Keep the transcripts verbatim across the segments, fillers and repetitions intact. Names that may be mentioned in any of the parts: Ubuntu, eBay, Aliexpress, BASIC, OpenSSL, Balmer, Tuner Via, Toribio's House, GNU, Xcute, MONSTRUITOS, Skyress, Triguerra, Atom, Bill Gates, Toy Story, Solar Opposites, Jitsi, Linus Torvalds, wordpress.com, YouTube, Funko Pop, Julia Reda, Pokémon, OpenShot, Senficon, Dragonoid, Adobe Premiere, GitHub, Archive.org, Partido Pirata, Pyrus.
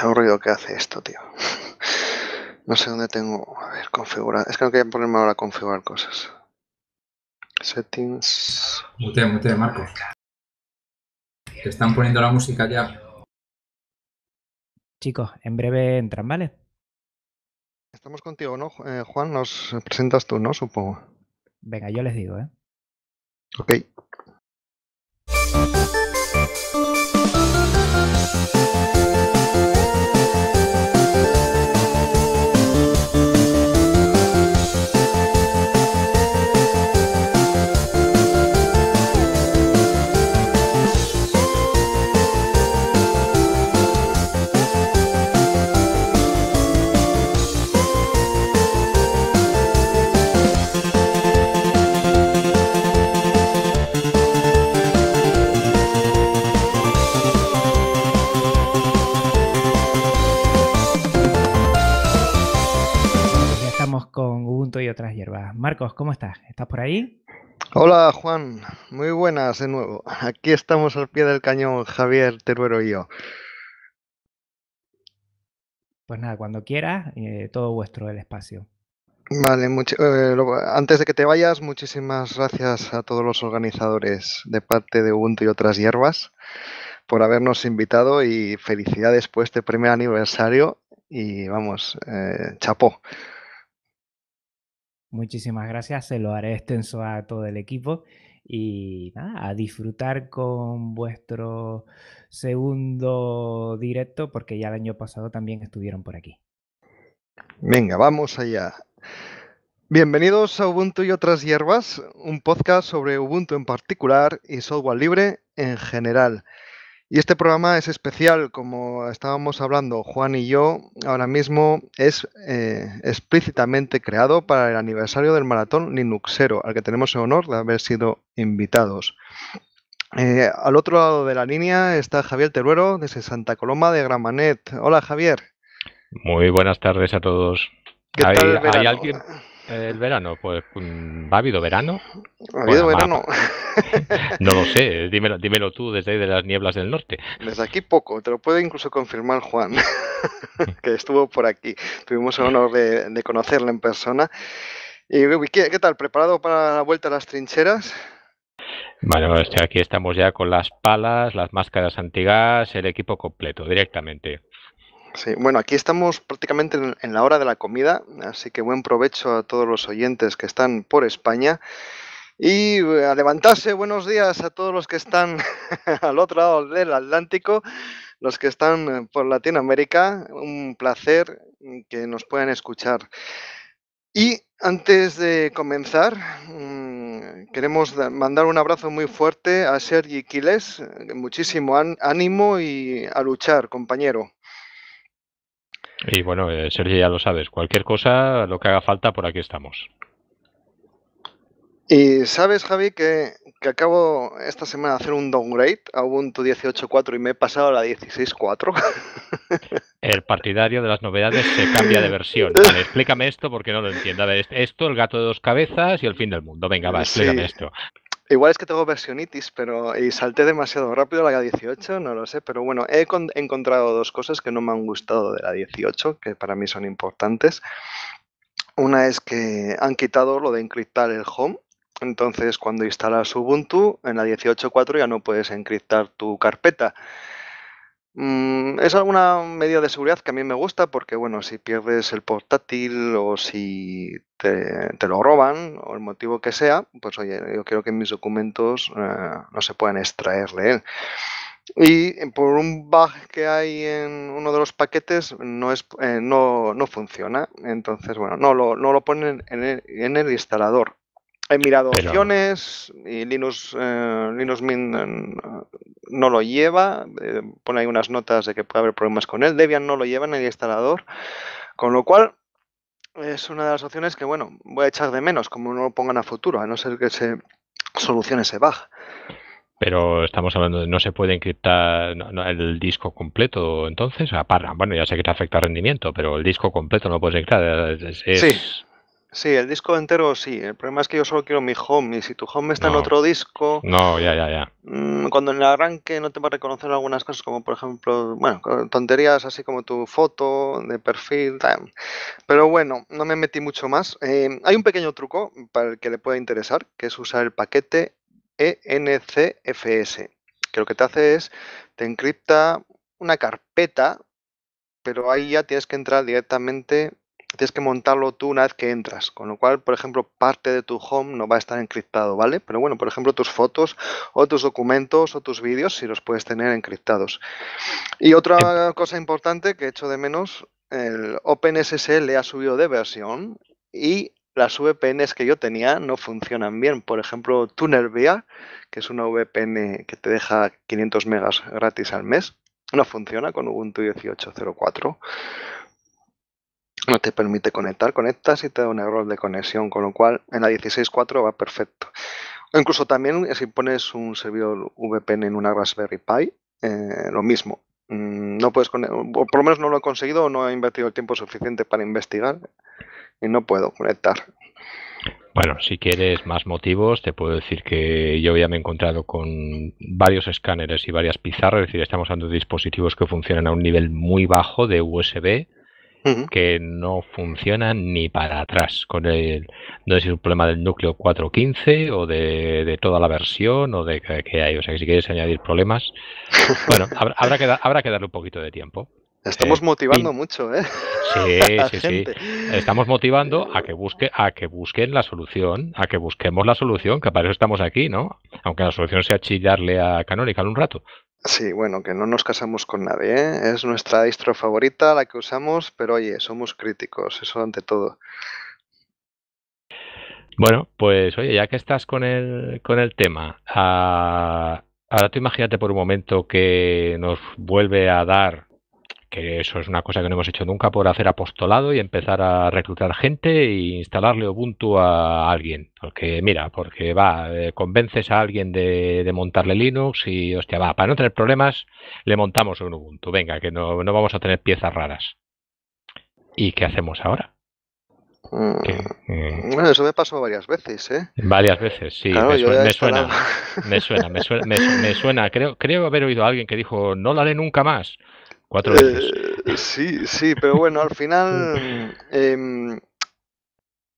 aburrido que hace esto, tío. No sé dónde tengo... A ver, configurar... Es que no quería ponerme ahora a configurar cosas. Settings... Muteo, muteo, Marco. Te están poniendo la música ya. Chicos, en breve entran, ¿vale? Estamos contigo, ¿no? Eh, Juan, nos presentas tú, ¿no? Supongo. Venga, yo les digo, ¿eh? Ok. Con Ubuntu y otras hierbas. Marcos, ¿cómo estás? ¿Estás por ahí? Hola, Juan. Muy buenas de nuevo. Aquí estamos al pie del cañón, Javier Teruelo y yo. Pues nada, cuando quieras, eh, todo vuestro el espacio. Vale, mucho, eh, lo, antes de que te vayas, muchísimas gracias a todos los organizadores de parte de Ubuntu y otras hierbas por habernos invitado y felicidades por este primer aniversario y vamos, eh, chapó. Muchísimas gracias, se lo haré extenso a todo el equipo y nada, a disfrutar con vuestro segundo directo porque ya el año pasado también estuvieron por aquí. Venga, vamos allá. Bienvenidos a Ubuntu y otras hierbas, un podcast sobre Ubuntu en particular y software libre en general. Y este programa es especial, como estábamos hablando Juan y yo, ahora mismo es eh, explícitamente creado para el aniversario del Maratón Linuxero, al que tenemos el honor de haber sido invitados. Eh, al otro lado de la línea está Javier Teruelo, desde Santa Coloma de Gramanet. Hola, Javier. Muy buenas tardes a todos. ¿Qué ¿Hay, tal el verano? ¿Hay alguien? El verano, pues, ¿ha habido verano? ¿Ha habido bueno, verano? No lo sé, dímelo, dímelo tú desde de las nieblas del norte. Desde aquí poco, te lo puede incluso confirmar Juan, que estuvo por aquí. Tuvimos el honor de, de conocerle en persona. Y ¿qué, qué tal? ¿Preparado para la vuelta a las trincheras? Bueno, aquí estamos ya con las palas, las máscaras antigas, el equipo completo, directamente. Sí, bueno, aquí estamos prácticamente en la hora de la comida, así que buen provecho a todos los oyentes que están por España y a levantarse, buenos días a todos los que están al otro lado del Atlántico, los que están por Latinoamérica, un placer que nos puedan escuchar. Y antes de comenzar, queremos mandar un abrazo muy fuerte a Sergi Quiles, muchísimo ánimo y a luchar, compañero. Y bueno, eh, Sergio, ya lo sabes, cualquier cosa, lo que haga falta, por aquí estamos. Y sabes, Javi, que, que acabo esta semana de hacer un downgrade a Ubuntu dieciocho punto cuatro y me he pasado a la dieciséis punto cuatro. El partidario de las novedades se cambia de versión. Vale, explícame esto porque no lo entiendo. A ver, esto, el gato de dos cabezas y el fin del mundo. Venga, va, explícame sí. esto. Igual es que tengo versionitis, pero y salté demasiado rápido la dieciocho, no lo sé, pero bueno, he con, encontrado dos cosas que no me han gustado de la dieciocho, que para mí son importantes. Una es que han quitado lo de encriptar el home, entonces cuando instalas Ubuntu, en la dieciocho punto cuatro ya no puedes encriptar tu carpeta. Mm, es alguna medida de seguridad que a mí me gusta porque, bueno, si pierdes el portátil o si... Te, te lo roban o el motivo que sea, pues oye, yo quiero que mis documentos eh, no se puedan extraer de él. Y por un bug que hay en uno de los paquetes no, es, eh, no, no funciona, entonces bueno, no lo, no lo ponen en el, en el instalador. He mirado Pero... opciones y Linux, eh, Linux Mint eh, no lo lleva, eh, pone ahí unas notas de que puede haber problemas con él, Debian no lo lleva en el instalador, con lo cual... Es una de las opciones que, bueno, voy a echar de menos, como no lo pongan a futuro, a no ser que se solucione ese bug. Pero estamos hablando de no se puede encriptar el disco completo, entonces, bueno, ya sé que te afecta al rendimiento, pero el disco completo no lo puedes encriptar. Es, sí. Sí, el disco entero sí. El problema es que yo solo quiero mi home y si tu home está no. en otro disco... No, ya, ya, ya. Mmm, cuando en el arranque no te va a reconocer algunas cosas como, por ejemplo, bueno, tonterías así como tu foto de perfil. Damn. Pero bueno, no me metí mucho más. Eh, hay un pequeño truco para el que le pueda interesar, que es usar el paquete E N C F S, que lo que te hace es, te encripta una carpeta, pero ahí ya tienes que entrar directamente... Tienes que montarlo tú una vez que entras, con lo cual, por ejemplo, parte de tu home no va a estar encriptado, ¿vale? Pero bueno, por ejemplo, tus fotos o tus documentos o tus vídeos, si los puedes tener encriptados. Y otra eh. cosa importante que echo de menos, el OpenSSL ha subido de versión y las V P Ns que yo tenía no funcionan bien. Por ejemplo, Tuner Via, que es una V P N que te deja quinientos megas gratis al mes, no funciona con Ubuntu dieciocho cero cuatro. No te permite conectar, conectas y te da un error de conexión, con lo cual en la dieciséis punto cuatro va perfecto. O incluso también si pones un servidor V P N en una Raspberry Pi, eh, lo mismo. No puedes, o por lo menos no lo he conseguido, no he invertido el tiempo suficiente para investigar y no puedo conectar. Bueno, si quieres más motivos, te puedo decir que yo ya me he encontrado con varios escáneres y varias pizarras, es decir, estamos hablando de dispositivos que funcionan a un nivel muy bajo de U S B, que no funciona ni para atrás, con el, no es el problema del núcleo cuatro punto quince o de, de toda la versión o de que, que hay, o sea que si quieres añadir problemas, bueno, habrá, habrá, que, da, habrá que darle un poquito de tiempo. Estamos eh, motivando y, mucho, ¿eh? Sí, sí, gente. sí. Estamos motivando a que busque, a que busquen la solución, a que busquemos la solución, que para eso estamos aquí, ¿no? Aunque la solución sea chillarle a Canonical un rato. Sí, bueno, que no nos casamos con nadie, ¿eh? Es nuestra distro favorita, la que usamos, pero oye, somos críticos, eso ante todo. Bueno, pues oye, ya que estás con el, con el tema, ah, ahora tú imagínate por un momento que nos vuelve a dar, que eso es una cosa que no hemos hecho nunca, por hacer apostolado y empezar a reclutar gente e instalarle Ubuntu a alguien. Porque mira, porque va, eh, convences a alguien de, de montarle Linux y hostia, va, para no tener problemas le montamos un Ubuntu. Venga, que no, no vamos a tener piezas raras. ¿Y qué hacemos ahora? Que, eh, bueno, eso me pasó varias veces, ¿eh? Varias veces, sí. Claro, me, su me, suena, me suena, me suena, me suena, me suena. Creo, creo haber oído a alguien que dijo, no la haré nunca más. Cuatro veces. Eh, sí, sí, pero bueno, al final eh,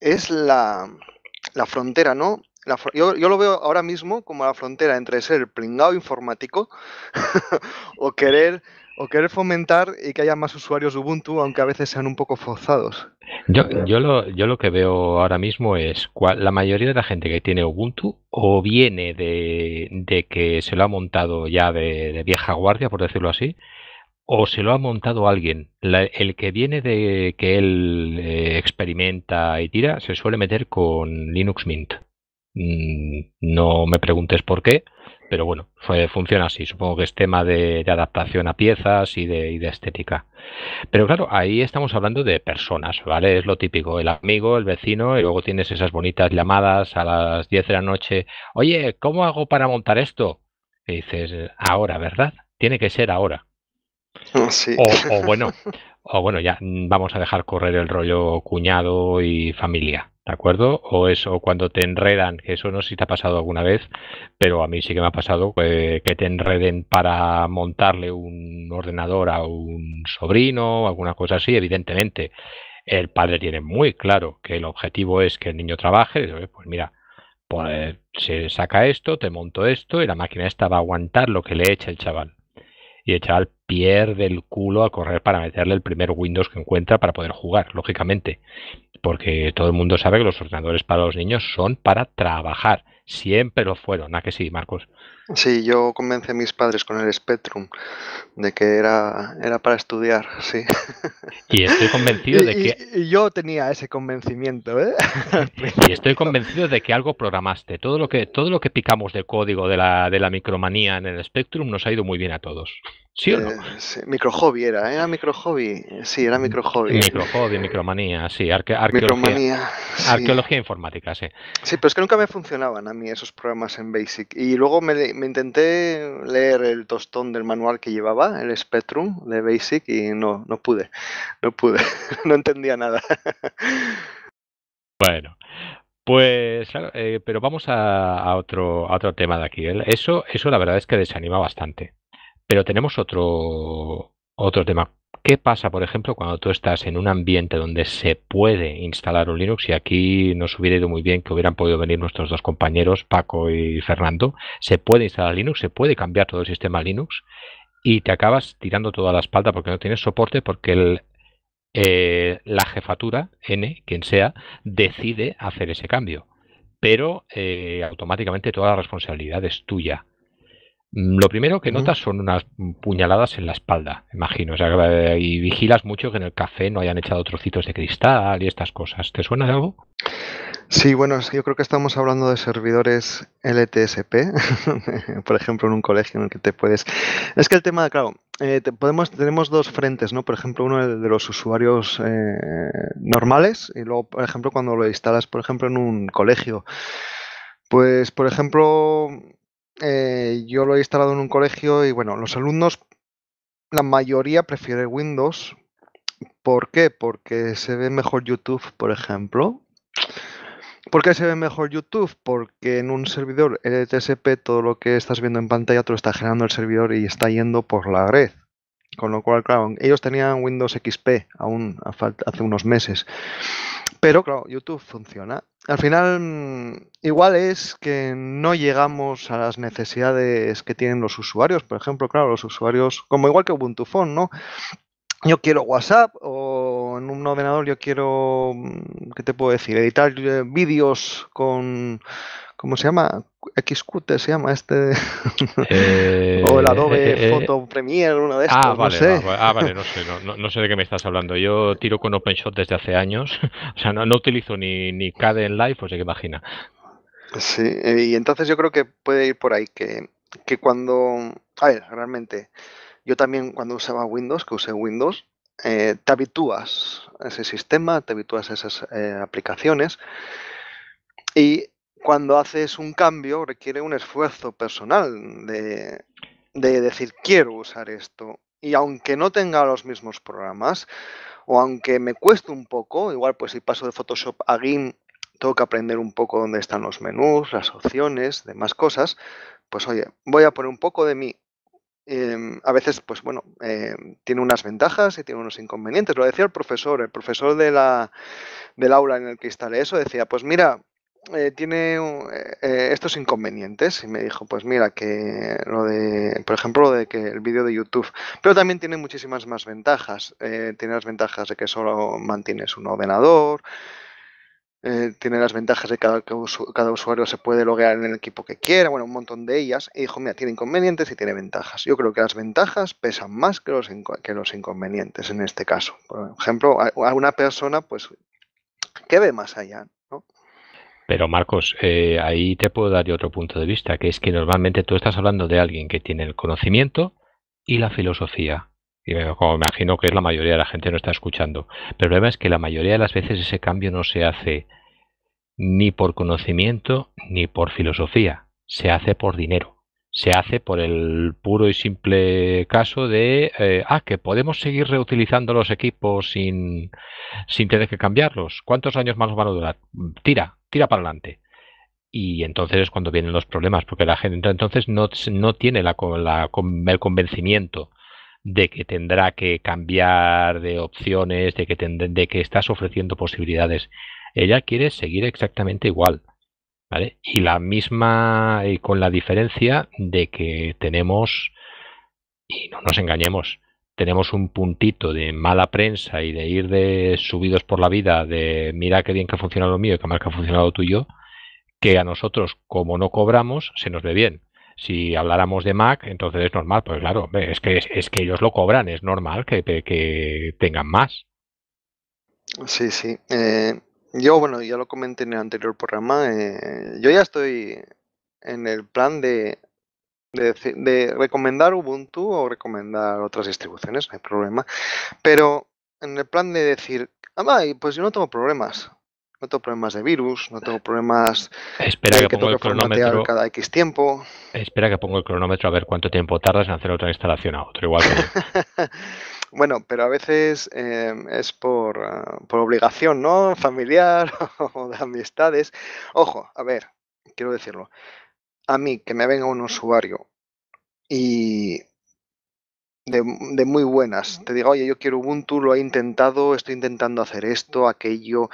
es la, la frontera, ¿no? La, yo, yo lo veo ahora mismo como la frontera entre ser pringao informático o querer o querer fomentar y que haya más usuarios de Ubuntu, aunque a veces sean un poco forzados. Yo, yo, lo, yo lo que veo ahora mismo es cual, la mayoría de la gente que tiene Ubuntu o viene de, de que se lo ha montado ya de, de vieja guardia, por decirlo así, o se lo ha montado alguien. La, el que viene de que él eh, experimenta y tira se suele meter con Linux Mint. Mm, no me preguntes por qué, pero bueno, fue, funciona así. Supongo que es tema de, de adaptación a piezas y de, y de estética. Pero claro, ahí estamos hablando de personas, ¿vale? Es lo típico, el amigo, el vecino, y luego tienes esas bonitas llamadas a las diez de la noche. Oye, ¿cómo hago para montar esto? Y dices, ahora, ¿verdad? Tiene que ser ahora. Sí. O, o bueno, o bueno, ya vamos a dejar correr el rollo cuñado y familia, ¿de acuerdo? O eso cuando te enredan, que eso no sé si te ha pasado alguna vez, pero a mí sí que me ha pasado que, que te enreden para montarle un ordenador a un sobrino o alguna cosa así. Evidentemente, el padre tiene muy claro que el objetivo es que el niño trabaje, pues mira, pues se saca esto, te monto esto y la máquina esta va a aguantar lo que le eche el chaval. Y el chaval pierde el culo a correr para meterle el primer Windows que encuentra para poder jugar, lógicamente. Porque todo el mundo sabe que los ordenadores para los niños son para trabajar. Siempre lo fueron, ¿a que sí, Marcos? Sí, yo convencí a mis padres con el Spectrum de que era, era para estudiar, sí. Y estoy convencido de que... Y, y yo tenía ese convencimiento, ¿eh? Y estoy convencido de que algo programaste. Todo lo que, todo lo que picamos de código de la, de la micromanía en el Spectrum nos ha ido muy bien a todos. ¿Sí o no? Eh, sí, microhobby era, ¿era microhobby? Sí, era microhobby. Microhobby, micromanía, sí, arque arqueología, micromanía, sí. Arqueología informática, sí. Sí, pero es que nunca me funcionaban a mí esos programas en BASIC. Y luego me, me intenté leer el tostón del manual que llevaba, el Spectrum de BASIC, y no, no pude, no pude, no entendía nada. Bueno, pues claro, eh, pero vamos a, a, otro, a otro tema de aquí. Eso, eso la verdad es que desanima bastante. Pero tenemos otro, otro tema. ¿Qué pasa, por ejemplo, cuando tú estás en un ambiente donde se puede instalar un Linux? Y aquí nos hubiera ido muy bien que hubieran podido venir nuestros dos compañeros, Paco y Fernando. Se puede instalar Linux, se puede cambiar todo el sistema Linux y te acabas tirando toda la espalda porque no tienes soporte, porque el, eh, la jefatura, N, quien sea, decide hacer ese cambio. Pero eh, automáticamente toda la responsabilidad es tuya. Lo primero que notas son unas puñaladas en la espalda, imagino. O sea, y vigilas mucho que en el café no hayan echado trocitos de cristal y estas cosas. ¿Te suena de algo? Sí, bueno, yo creo que estamos hablando de servidores L T S P, por ejemplo, en un colegio en el que te puedes... Es que el tema, claro, eh, te podemos, tenemos dos frentes, ¿no? Por ejemplo, uno el de los usuarios eh, normales y luego, por ejemplo, cuando lo instalas, por ejemplo, en un colegio. Pues, por ejemplo... Eh, yo lo he instalado en un colegio y bueno, los alumnos, la mayoría prefiere Windows. ¿Por qué? Porque se ve mejor YouTube, por ejemplo. ¿Por qué se ve mejor YouTube? Porque en un servidor L T S P todo lo que estás viendo en pantalla te lo está generando el servidor y está yendo por la red. Con lo cual, claro, ellos tenían Windows X P aún hace unos meses. Pero, claro, YouTube funciona. Al final, igual es que no llegamos a las necesidades que tienen los usuarios. Por ejemplo, claro, los usuarios, como igual que Ubuntu Phone, ¿no? Yo quiero WhatsApp o en un ordenador yo quiero, ¿qué te puedo decir? Editar vídeos con, ¿cómo se llama? Xcute se llama este. Eh, o el Adobe eh, eh, Photo Premiere, uno de estos. Ah, vale, no sé. Va, va, ah, vale, no sé, no, no, no sé de qué me estás hablando. Yo tiro con OpenShot desde hace años. O sea, no, no utilizo ni, ni K D E en Live, o sea, que imagina. Sí, y entonces yo creo que puede ir por ahí, que, que cuando... A ver, realmente, yo también cuando usaba Windows, que usé Windows, eh, te habitúas a ese sistema, te habitúas a esas eh, aplicaciones y... Cuando haces un cambio requiere un esfuerzo personal de, de decir quiero usar esto y aunque no tenga los mismos programas o aunque me cueste un poco, igual pues si paso de Photoshop a GIMP tengo que aprender un poco dónde están los menús, las opciones, demás cosas, pues oye, voy a poner un poco de mí. Eh, a veces, pues bueno, eh, tiene unas ventajas y tiene unos inconvenientes. Lo decía el profesor, el profesor de la, del aula en el que instalé eso decía, pues mira, Eh, tiene eh, estos inconvenientes y me dijo, pues mira, que lo de, por ejemplo, lo de que el vídeo de YouTube, pero también tiene muchísimas más ventajas, eh, tiene las ventajas de que solo mantienes un ordenador, eh, tiene las ventajas de que cada, que usu cada usuario se puede loguear en el equipo que quiera, bueno, un montón de ellas, y dijo, mira, tiene inconvenientes y tiene ventajas. Yo creo que las ventajas pesan más que los, que los inconvenientes en este caso. Por ejemplo, a, a una persona, pues, ¿qué ve más allá? Pero Marcos, eh, ahí te puedo dar yo otro punto de vista, que es que normalmente tú estás hablando de alguien que tiene el conocimiento y la filosofía. Y como me imagino que es la mayoría de la gente no está escuchando. Pero el problema es que la mayoría de las veces ese cambio no se hace ni por conocimiento ni por filosofía. Se hace por dinero. Se hace por el puro y simple caso de, eh, ah, que podemos seguir reutilizando los equipos sin, sin tener que cambiarlos. ¿Cuántos años más van a durar? Tira. tira para adelante. Y entonces es cuando vienen los problemas, porque la gente entonces no, no tiene la, la, el convencimiento de que tendrá que cambiar de opciones, de que, tend, de que estás ofreciendo posibilidades. Ella quiere seguir exactamente igual, ¿vale? Y la misma, y con la diferencia de que tenemos, y no nos engañemos, tenemos un puntito de mala prensa y de ir de subidos por la vida, de mira qué bien que ha funcionado lo mío y qué mal que ha funcionado tuyo, que a nosotros, como no cobramos, se nos ve bien. Si habláramos de Mac, entonces es normal, pues claro, es que, es que ellos lo cobran, es normal que, que tengan más. Sí, sí. Eh, yo, bueno, ya lo comenté en el anterior programa, eh, yo ya estoy en el plan de... De, de recomendar Ubuntu o recomendar otras distribuciones, no hay problema. Pero en el plan de decir, ah, pues yo no tengo problemas. No tengo problemas de virus, no tengo problemas... Espera que, que pongo el cronómetro... Cada X tiempo. Espera que pongo el cronómetro a ver cuánto tiempo tardas en hacer otra instalación a otro, igual que... Bueno, pero a veces eh, es por, uh, por obligación, ¿no? Familiar o de amistades. Ojo, a ver, quiero decirlo. A mí, que me venga un usuario y de, de muy buenas, te diga, oye, yo quiero Ubuntu, lo he intentado, estoy intentando hacer esto, aquello,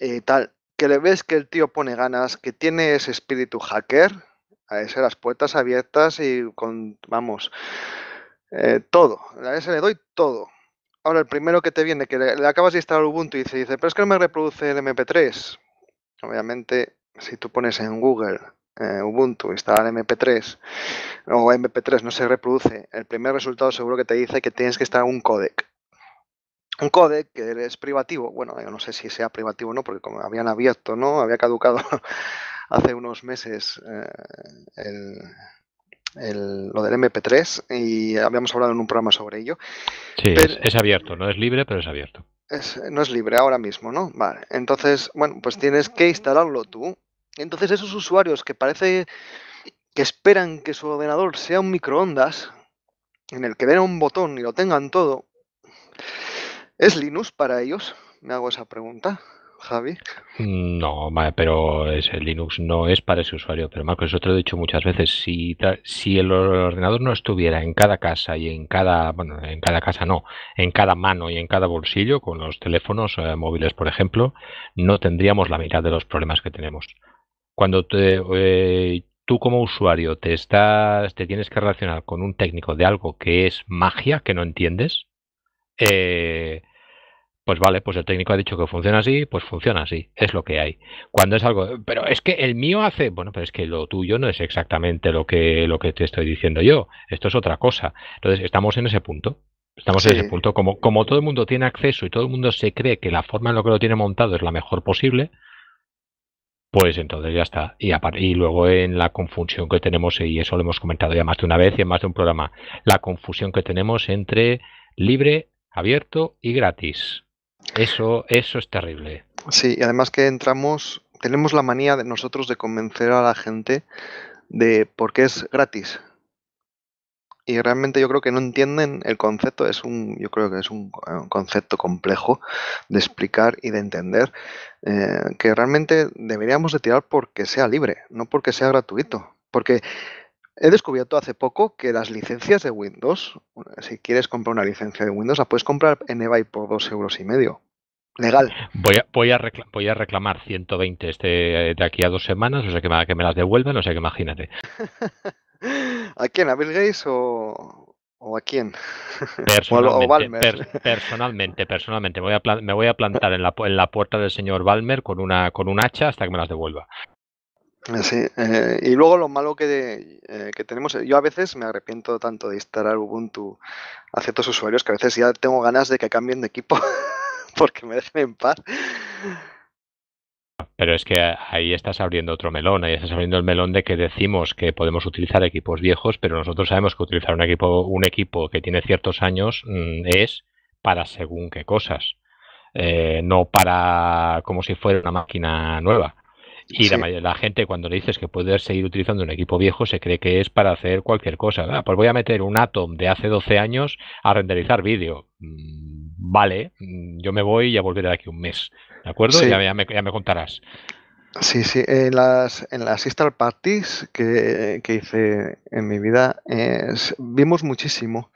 eh, tal. Que le ves que el tío pone ganas, que tiene ese espíritu hacker, a ese las puertas abiertas y con, vamos, eh, todo. A ese le doy todo. Ahora, el primero que te viene, que le, le acabas de instalar Ubuntu y se dice, pero es que no me reproduce el eme pe tres. Obviamente, si tú pones en Google eh, Ubuntu, instalar eme pe tres, o eme pe tres no se reproduce, el primer resultado seguro que te dice que tienes que instalar un codec. Un codec que es privativo, bueno, yo no sé si sea privativo o no, porque como habían abierto, ¿no? Había caducado hace unos meses eh, el, el, lo del eme pe tres y habíamos hablado en un programa sobre ello. Sí, pero, es, es abierto, no es libre, pero es abierto. Es, no es libre ahora mismo, ¿no? Vale, entonces, bueno, pues tienes que instalarlo tú. Entonces esos usuarios que parece que esperan que su ordenador sea un microondas, en el que den un botón y lo tengan todo, ¿es Linux para ellos? Me hago esa pregunta, Javi. No, pero Linux no es para ese usuario. Pero Marco, eso te lo he dicho muchas veces. Si, si el ordenador no estuviera en cada casa y en cada... Bueno, en cada casa no. En cada mano y en cada bolsillo, con los teléfonos eh, móviles, por ejemplo, no tendríamos la mitad de los problemas que tenemos. Cuando te, eh, tú como usuario te, estás, te tienes que relacionar con un técnico de algo que es magia, que no entiendes, eh... pues vale, pues el técnico ha dicho que funciona así, pues funciona así, es lo que hay. Cuando es algo, pero es que el mío hace, bueno, pero es que lo tuyo no es exactamente lo que, lo que te estoy diciendo yo, esto es otra cosa. Entonces estamos en ese punto, estamos sí. en ese punto, como, como todo el mundo tiene acceso y todo el mundo se cree que la forma en la que lo tiene montado es la mejor posible, pues entonces ya está. Y, y luego en la confusión que tenemos, y eso lo hemos comentado ya más de una vez y en más de un programa, la confusión que tenemos entre libre, abierto y gratis. Eso, eso es terrible. Sí, y además que entramos, tenemos la manía de nosotros de convencer a la gente de por qué es gratis. Y realmente yo creo que no entienden el concepto, es un, yo creo que es un concepto complejo de explicar y de entender, eh, que realmente deberíamos de tirar porque sea libre, no porque sea gratuito. Porque he descubierto hace poco que las licencias de Windows, si quieres comprar una licencia de Windows, la puedes comprar en eBay por dos euros y medio. Legal. Voy a, voy a, recla voy a reclamar ciento veinte este, de aquí a dos semanas, o sea que me, que me las devuelvan, o sea que imagínate. ¿A quién? ¿A Bill Gates o, o a quién? Personalmente, o Balmer. Per personalmente, personalmente. Voy a me voy a plantar en la, en la puerta del señor Balmer con una, con un hacha hasta que me las devuelva. Sí, eh, y luego lo malo que, eh, que tenemos, yo a veces me arrepiento tanto de instalar Ubuntu a ciertos usuarios que a veces ya tengo ganas de que cambien de equipo porque me dejen en paz. Pero es que ahí estás abriendo otro melón, ahí estás abriendo el melón de que decimos que podemos utilizar equipos viejos, pero nosotros sabemos que utilizar un equipo, un equipo que tiene ciertos años mmm, es para según qué cosas, eh, no para como si fuera una máquina nueva. Y sí. la, la gente cuando le dices que puedes seguir utilizando un equipo viejo se cree que es para hacer cualquier cosa. Ah, pues voy a meter un Atom de hace doce años a renderizar vídeo. Vale, yo me voy y ya volveré de aquí un mes. ¿De acuerdo? Sí. Ya, ya, me, ya me contarás. Sí, sí. En las, en las install parties que, que hice en mi vida eh, vimos muchísimo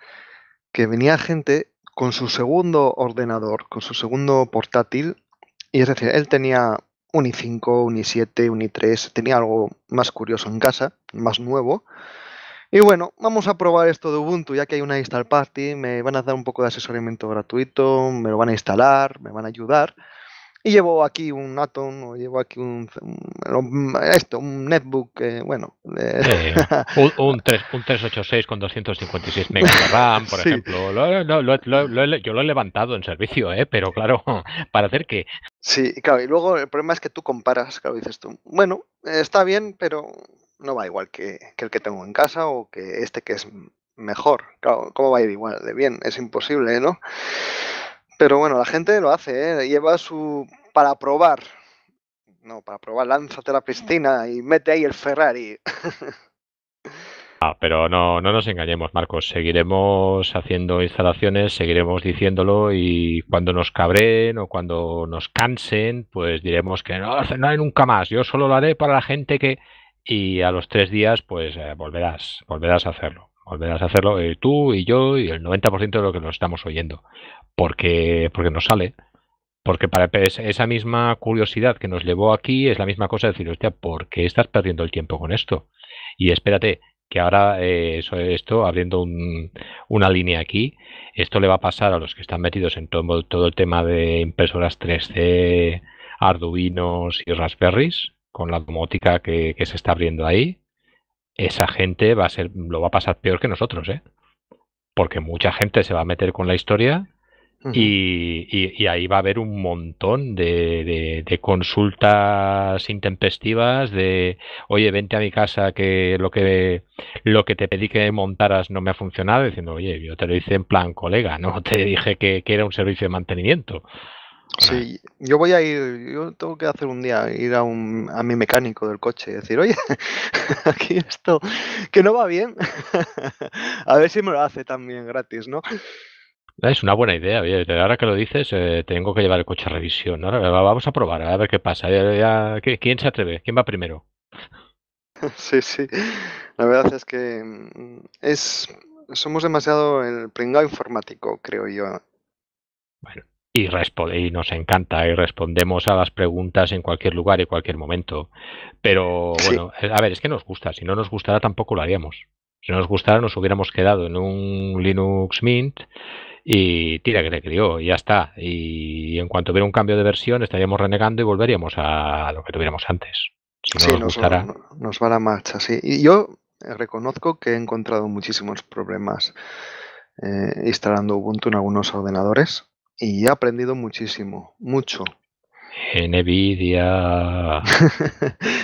que venía gente con su segundo ordenador, con su segundo portátil. Y es decir, él tenía un i cinco, un i siete, un i tres, tenía algo más curioso en casa, más nuevo. Y bueno, vamos a probar esto de Ubuntu, ya que hay una install party, me van a dar un poco de asesoramiento gratuito, me lo van a instalar, me van a ayudar. Y llevo aquí un Atom, o llevo aquí un, un esto, un netbook, eh, bueno. Eh. Sí, un, un, tres, un tres ochenta y seis con doscientos cincuenta y seis megas de RAM, por sí. ejemplo. Lo, lo, lo, lo, lo, yo lo he levantado en servicio, eh, pero claro, ¿para hacer qué? Sí, claro, y luego el problema es que tú comparas, claro, dices tú, bueno, está bien, pero no va igual que, que el que tengo en casa o que este que es mejor. Claro, ¿cómo va a ir igual de bien? Es imposible, ¿no? Pero bueno, la gente lo hace, ¿eh? Lleva su... para probar. No, para probar, lánzate a la piscina y mete ahí el Ferrari. No, pero no, no nos engañemos, Marcos. Seguiremos haciendo instalaciones, seguiremos diciéndolo y cuando nos cabreen o cuando nos cansen, pues diremos que no, no hay nunca más. Yo solo lo haré para la gente que... Y a los tres días, pues eh, volverás, volverás a hacerlo. Volverás a hacerlo eh, tú y yo y el noventa por ciento de lo que nos estamos oyendo. Porque, porque nos sale. Porque para esa misma curiosidad que nos llevó aquí es la misma cosa de decir, hostia, ¿por qué estás perdiendo el tiempo con esto? Y espérate, que ahora eh, eso, esto, abriendo un, una línea aquí, esto le va a pasar a los que están metidos en todo, todo el tema de impresoras tres D, Arduinos y Raspberries, con la domótica que, que se está abriendo ahí. Esa gente va a ser, lo va a pasar peor que nosotros, ¿eh? Porque mucha gente se va a meter con la historia. Y, y, y ahí va a haber un montón de, de, de consultas intempestivas de, oye, vente a mi casa que lo que lo que te pedí que montaras no me ha funcionado, diciendo, oye, yo te lo hice en plan colega, no te dije que, que era un servicio de mantenimiento. Sí, yo voy a ir, yo tengo que hacer un día, ir a, un, a mi mecánico del coche y decir, oye, aquí esto, que no va bien, a ver si me lo hace también gratis, ¿no? Es una buena idea. Ahora que lo dices, eh, tengo que llevar el coche a revisión. Ahora vamos a probar, a ver qué pasa. ¿Quién se atreve? ¿Quién va primero? Sí, sí. La verdad es que es somos demasiado el pringao informático, creo yo. Bueno, y, y nos encanta y respondemos a las preguntas en cualquier lugar y cualquier momento. Pero bueno, sí. A ver, es que nos gusta. Si no nos gustara, tampoco lo haríamos. Si no nos gustara, nos hubiéramos quedado en un Linux Mint y tira que le crió, y ya está. Y en cuanto hubiera un cambio de versión, estaríamos renegando y volveríamos a lo que tuviéramos antes. Si no sí, nos, nos, gustara... no, no, nos va la marcha, sí. Y yo reconozco que he encontrado muchísimos problemas eh, instalando Ubuntu en algunos ordenadores y he aprendido muchísimo, mucho. En NVIDIA.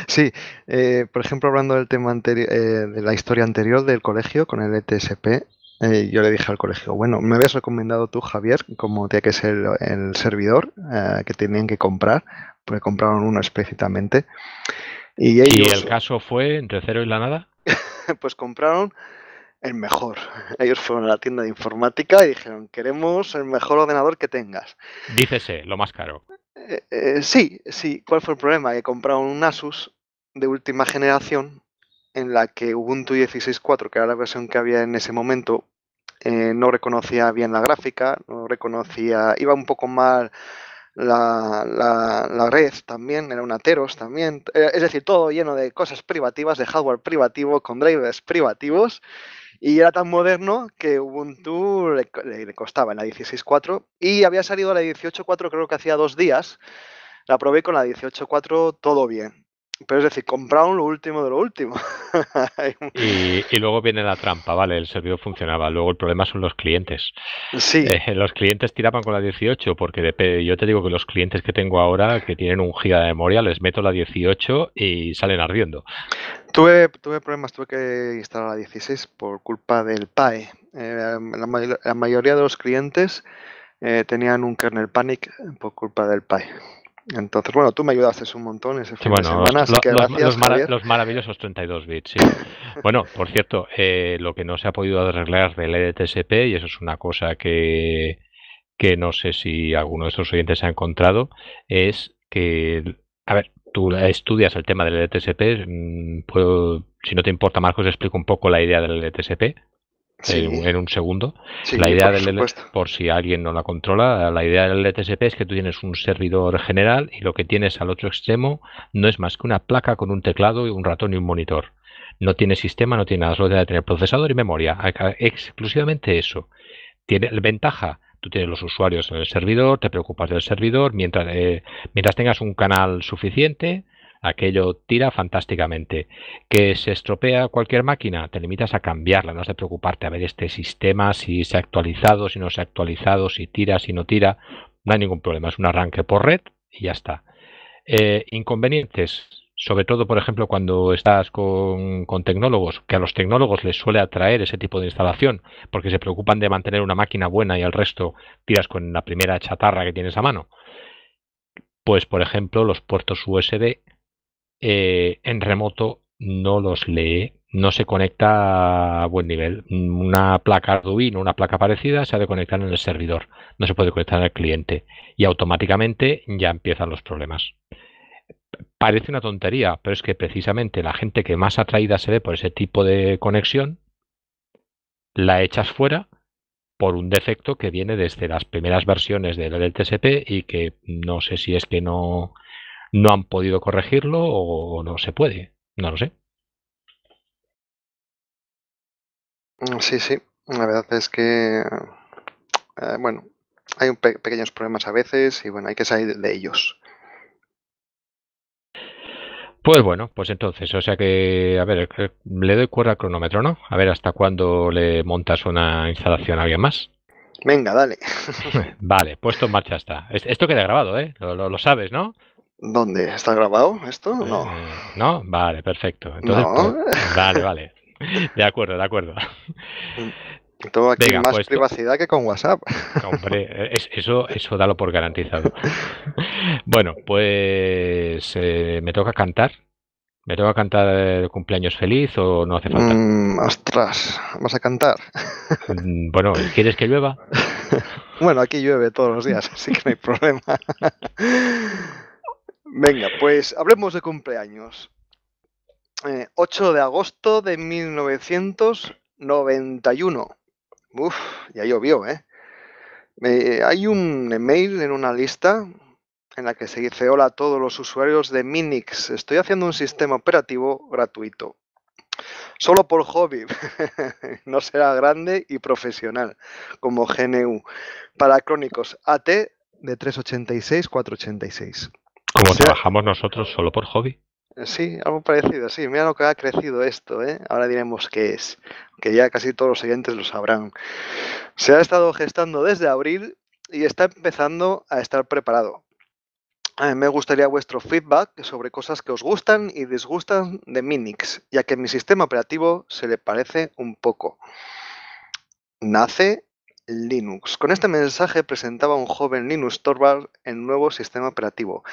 Sí, eh, por ejemplo, hablando del tema anterior, eh, de la historia anterior del colegio con el L T S P, eh, yo le dije al colegio, bueno, me habías recomendado tú, Javier, como tiene que ser el, el servidor eh, que tenían que comprar, porque compraron uno explícitamente. ¿Y, ellos, ¿Y el caso fue entre cero y la nada? Pues compraron el mejor. Ellos fueron a la tienda de informática y dijeron, queremos el mejor ordenador que tengas. Dícese, lo más caro. Eh, eh, sí, sí. ¿Cuál fue el problema? Que compraron un Asus de última generación en la que Ubuntu dieciséis punto cuatro, que era la versión que había en ese momento, eh, no reconocía bien la gráfica, no reconocía, iba un poco mal la, la, la red también, era una Teros también, eh, es decir, todo lleno de cosas privativas, de hardware privativo, con drivers privativos. Y era tan moderno que Ubuntu le, le, le costaba en la dieciséis punto cuatro y había salido la dieciocho punto cuatro creo que hacía dos días. La probé con la dieciocho punto cuatro, todo bien. Pero es decir, compraron lo último de lo último. y, y luego viene la trampa, vale, el servidor funcionaba. Luego el problema son los clientes. Sí. Eh, los clientes tiraban con la dieciocho porque de, yo te digo que los clientes que tengo ahora que tienen un giga de memoria les meto la dieciocho y salen ardiendo. Tuve, tuve problemas, tuve que instalar la dieciséis por culpa del P A E. Eh, la, may la mayoría de los clientes eh, tenían un kernel panic por culpa del P A E. Entonces, bueno, tú me ayudaste un montón ese fin sí, bueno, de semana, los, así que los, gracias, los, mara los maravillosos treinta y dos bits, sí. Bueno, por cierto, eh, lo que no se ha podido arreglar del L T S P, y eso es una cosa que, que no sé si alguno de estos oyentes ha encontrado, es que, a ver, tú estudias el tema del L T S P, puedo, si no te importa, Marcos, explico un poco la idea del L T S P. Sí. En un segundo. Sí, la idea del L T S P, por si alguien no la controla, la idea del L T S P es que tú tienes un servidor general y lo que tienes al otro extremo no es más que una placa con un teclado y un ratón y un monitor. No tiene sistema, no tiene nada, solo tiene tener procesador y memoria, exclusivamente eso. Tiene ventaja. Tú tienes los usuarios en el servidor, te preocupas del servidor, mientras, eh, mientras tengas un canal suficiente. Aquello tira fantásticamente. ¿Que se estropea cualquier máquina? Te limitas a cambiarla, no has de preocuparte a ver este sistema, si se ha actualizado, si no se ha actualizado, si tira, si no tira. No hay ningún problema, es un arranque por red y ya está. Eh, inconvenientes, sobre todo, por ejemplo, cuando estás con, con tecnólogos, que a los tecnólogos les suele atraer ese tipo de instalación, porque se preocupan de mantener una máquina buena y al resto tiras con la primera chatarra que tienes a mano. Pues, por ejemplo, los puertos U S B Eh, en remoto no los lee no se conecta a buen nivel. Una placa Arduino, una placa parecida, se ha de conectar en el servidor, no se puede conectar al cliente y automáticamente ya empiezan los problemas. Parece una tontería, pero es que precisamente la gente que más atraída se ve por ese tipo de conexión, la echas fuera por un defecto que viene desde las primeras versiones del L T S P y que no sé si es que no, no han podido corregirlo o no se puede, no lo sé. Sí, sí, la verdad es que, eh, bueno, hay un pe- pequeños problemas a veces y bueno, hay que salir de ellos. Pues bueno, pues entonces, o sea que, a ver, le doy cuerda al cronómetro, ¿no? A ver hasta cuándo le montas una instalación a alguien más. Venga, dale. Vale, puesto en marcha está. Esto queda grabado, ¿eh? Lo, lo, lo sabes, ¿no? ¿Dónde? ¿Está grabado esto? No. Eh, no, vale, perfecto. Entonces, no. Pues, vale, vale. De acuerdo, de acuerdo. Tengo aquí Venga, más pues, privacidad que con WhatsApp. Hombre, eso, eso dalo por garantizado. Bueno, pues eh, me toca cantar. ¿Me toca cantar el cumpleaños feliz o no hace falta? Mm, ¡Ostras! ¿Vas a cantar? Bueno, ¿quieres que llueva? Bueno, aquí llueve todos los días, así que no hay problema. Venga, pues hablemos de cumpleaños. Eh, ocho de agosto de mil novecientos noventa y uno. Uf, ya llovió, ¿eh? ¿eh? Hay un email en una lista en la que se dice: hola a todos los usuarios de Minix, estoy haciendo un sistema operativo gratuito. Solo por hobby, no será grande y profesional, como G N U, para crónicos A T de tres ochenta y seis a cuatro ochenta y seis. ¿Cómo o sea, trabajamos nosotros solo por hobby? Sí, algo parecido, sí. Mira lo que ha crecido esto, ¿eh? Ahora diremos qué es, que ya casi todos los oyentes lo sabrán. Se ha estado gestando desde abril y está empezando a estar preparado. A mí me gustaría vuestro feedback sobre cosas que os gustan y disgustan de Minix, ya que mi sistema operativo se le parece un poco. Nace Linux. Con este mensaje presentaba un joven Linus Torvalds el nuevo sistema operativo.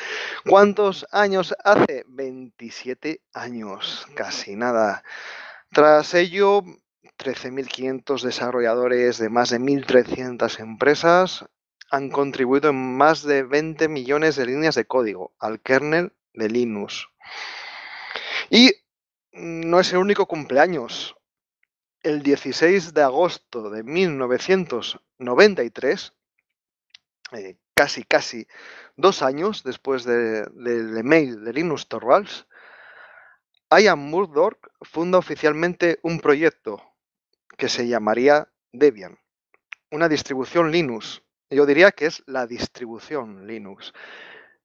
¿Cuántos años hace? veintisiete años, casi nada. Tras ello, trece mil quinientos desarrolladores de más de mil trescientas empresas han contribuido en más de veinte millones de líneas de código al kernel de Linux. Y no es el único cumpleaños. El dieciséis de agosto de mil novecientos noventa y tres, eh, casi casi dos años después de, de, del email de Linus Torvalds, Ian Murdoch funda oficialmente un proyecto que se llamaría Debian, una distribución Linux, yo diría que es la distribución Linux,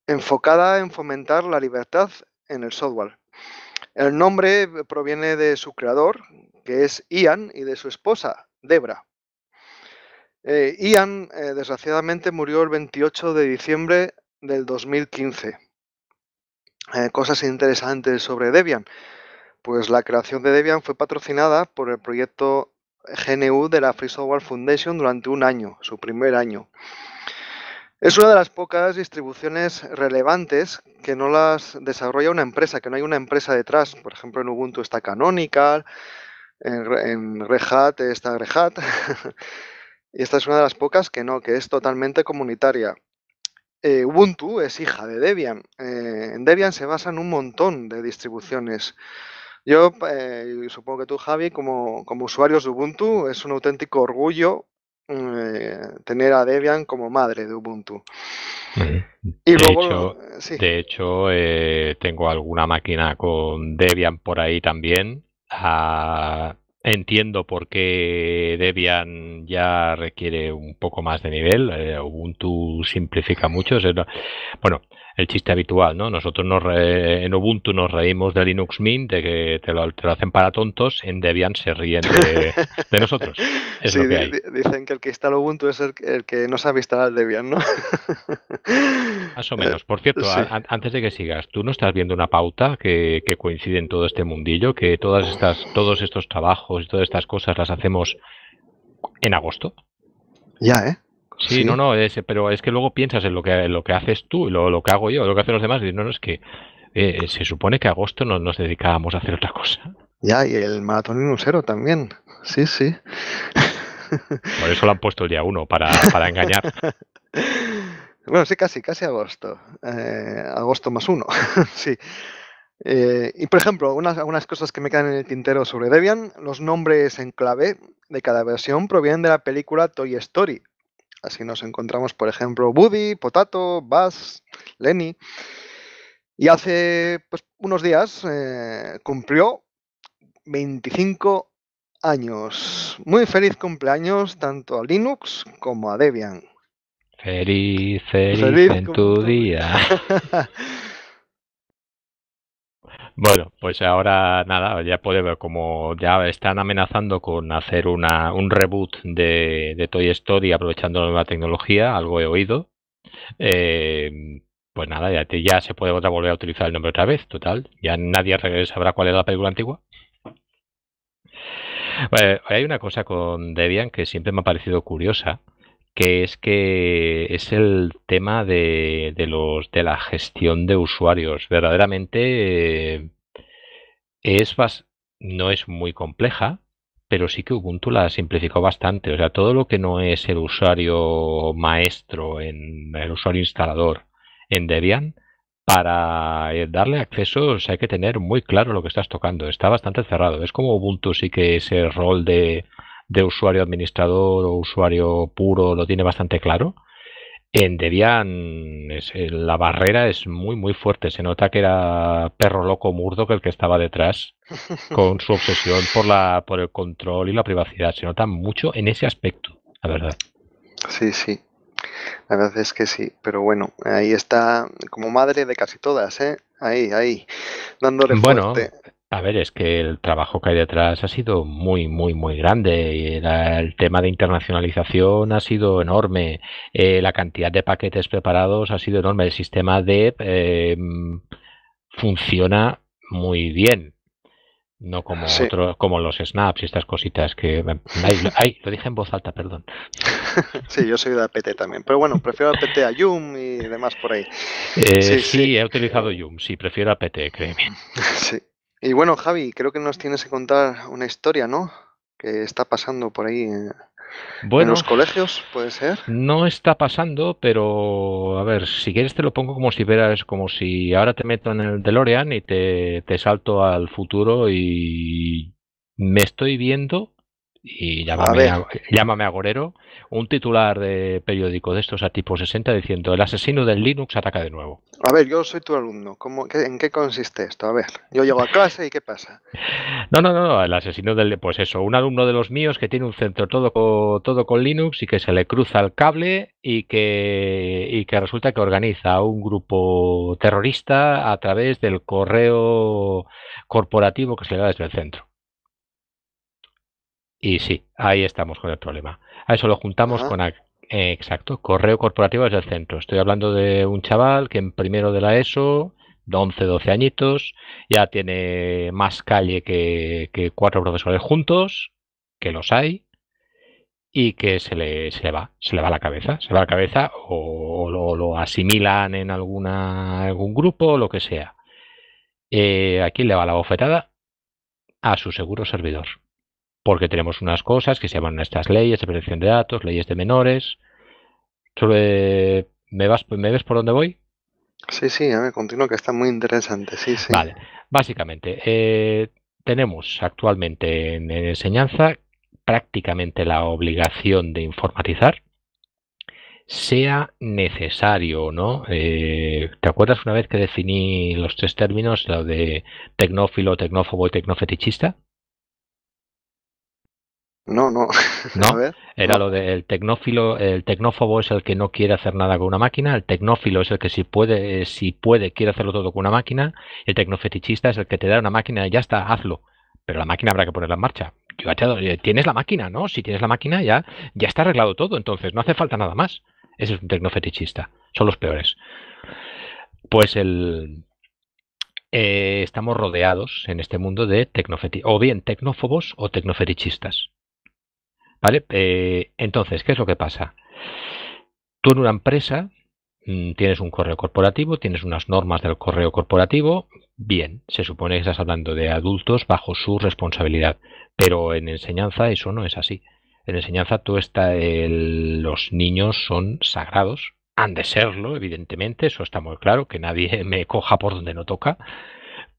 enfocada en fomentar la libertad en el software. El nombre proviene de su creador, que es Ian, y de su esposa, Debra. Eh, Ian, eh, desgraciadamente, murió el veintiocho de diciembre del dos mil quince. Eh, cosas interesantes sobre Debian. Pues la creación de Debian fue patrocinada por el proyecto G N U de la Free Software Foundation durante un año, su primer año. Es una de las pocas distribuciones relevantes que no las desarrolla una empresa, que no hay una empresa detrás. Por ejemplo, en Ubuntu está Canonical, en Red Hat está Red Hat, y esta es una de las pocas que no, que es totalmente comunitaria. Eh, Ubuntu es hija de Debian. Eh, en Debian se basan un montón de distribuciones. Yo eh, supongo que tú, Javi, como, como usuarios de Ubuntu, es un auténtico orgullo eh, tener a Debian como madre de Ubuntu. De y luego, hecho, sí. de hecho eh, tengo alguna máquina con Debian por ahí también. Ah, entiendo por qué Debian ya requiere un poco más de nivel. Eh, Ubuntu simplifica mucho. Es la, bueno, el chiste habitual, ¿no? Nosotros nos re, en Ubuntu nos reímos de Linux Mint, de que te lo, te lo hacen para tontos. En Debian se ríen de, de nosotros. Es sí, lo que hay. Dicen que el que instala Ubuntu es el, el que no sabe instalar Debian, ¿no? Más o menos. Por cierto, sí. a, antes de que sigas, ¿tú no estás viendo una pauta que, que coincide en todo este mundillo? Que todas estas, todos estos trabajos y todas estas cosas las hacemos en agosto. Ya, ¿eh? Sí, sí, no, no, es, pero es que luego piensas en lo que, en lo que haces tú, lo, lo que hago yo, lo que hacen los demás, y no, no, es que eh, se supone que agosto no nos dedicábamos a hacer otra cosa. Ya, y el Maratón Linuxero también. Sí, sí. Por eso lo han puesto el día uno, para, para engañar. Bueno, sí, casi, casi agosto. Eh, agosto más uno, sí. Eh, y, por ejemplo, unas, algunas cosas que me quedan en el tintero sobre Debian. Los nombres en clave de cada versión provienen de la película Toy Story. Así nos encontramos, por ejemplo, Woody, Potato, Buzz, Lenny. Y hace pues, unos días eh, cumplió veinticinco años. Muy feliz cumpleaños tanto a Linux como a Debian. Feliz, feliz, feliz en tu día. Bueno, pues ahora nada, ya puede ver como ya están amenazando con hacer una, un reboot de, de Toy Story aprovechando la nueva tecnología, algo he oído. Eh, pues nada, ya, ya se puede otra, volver a utilizar el nombre otra vez, total. Ya nadie sabrá cuál es la película antigua. Bueno, hay una cosa con Debian que siempre me ha parecido curiosa, que es que es el tema de, de los de la gestión de usuarios. Verdaderamente es no es muy compleja, pero sí que Ubuntu la simplificó bastante. O sea, todo lo que no es el usuario maestro, en el usuario instalador en Debian, para darle acceso, o sea, hay que tener muy claro lo que estás tocando. Está bastante cerrado. Es como Ubuntu, sí que ese rol de de usuario administrador o usuario puro lo tiene bastante claro. En Debian es, la barrera es muy muy fuerte. Se nota que era perro loco Murdoch el que estaba detrás con su obsesión por la por el control y la privacidad. Se nota mucho en ese aspecto, la verdad. Sí, sí. La verdad es que sí. Pero bueno, ahí está como madre de casi todas, ¿eh? Ahí, ahí, dándole fuerte. Bueno, a ver, es que el trabajo que hay detrás ha sido muy, muy, muy grande. Y la, el tema de internacionalización ha sido enorme. Eh, la cantidad de paquetes preparados ha sido enorme. El sistema D E P eh, funciona muy bien. No como sí. otros, como los snaps y estas cositas que... Ay, lo, ay, lo dije en voz alta, perdón. Sí, yo soy de A P T también. Pero bueno, prefiero A P T a YUM y demás por ahí. Eh, sí, sí, sí, he utilizado YUM. Sí, prefiero A P T, créeme. Sí. Y bueno, Javi, creo que nos tienes que contar una historia, ¿no? Que está pasando por ahí en, bueno, en los colegios, ¿puede ser? No está pasando, pero a ver, si quieres te lo pongo como si vieras, como si ahora te meto en el DeLorean y te, te salto al futuro y me estoy viendo, y llámame, a a, llámame agorero, un titular de periódico de estos a tipo sesenta diciendo: el asesino del Linux ataca de nuevo. A ver, yo soy tu alumno. ¿Cómo, qué, ¿En qué consiste esto? A ver, yo llego a clase y ¿qué pasa? No, no, no, no, el asesino del... Pues eso, un alumno de los míos que tiene un centro todo con, todo con Linux y que se le cruza el cable y que, y que resulta que organiza un grupo terrorista a través del correo corporativo que se le da desde el centro. Y sí, ahí estamos con el problema. A eso lo juntamos Ajá. con... Eh, exacto, correo corporativo desde el centro. Estoy hablando de un chaval que en primero de la ESO, de once, doce añitos, ya tiene más calle que, que cuatro profesores juntos, que los hay, y que se le, se le va, se le va la cabeza, se le va la cabeza o lo, lo asimilan en alguna, algún grupo o lo que sea. Eh, ¿A quién le va la bofetada? A su seguro servidor. Porque tenemos unas cosas que se llaman estas leyes de protección de datos, leyes de menores. Sobre... ¿Me, vas, ¿Me ves por dónde voy? Sí, sí, a ver, continúo, que está muy interesante. Sí, sí. Vale, básicamente, eh, tenemos actualmente en, en enseñanza prácticamente la obligación de informatizar, sea necesario o no. Eh, ¿Te acuerdas una vez que definí los tres términos, lo de tecnófilo, tecnófobo y tecnofetichista? No, no. ¿No? A ver, era no. Lo del tecnófilo. El tecnófobo es el que no quiere hacer nada con una máquina. El tecnófilo es el que si puede, si puede, quiere hacerlo todo con una máquina. El tecnofetichista es el que te da una máquina y ya está, hazlo. Pero la máquina habrá que ponerla en marcha. Yo he echado, tienes la máquina, ¿no? Si tienes la máquina ya, ya está arreglado todo, entonces no hace falta nada más. Ese es un tecnofetichista. Son los peores. Pues el... Eh, estamos rodeados en este mundo de tecnofetichistas, o bien tecnófobos o tecnofetichistas. ¿Vale? Eh, entonces, ¿qué es lo que pasa? Tú en una empresa mmm, tienes un correo corporativo, tienes unas normas del correo corporativo bien, se supone que estás hablando de adultos bajo su responsabilidad, pero en enseñanza eso no es así. En enseñanza tú está el, los niños son sagrados, han de serlo, evidentemente, eso está muy claro, que nadie me coja por donde no toca,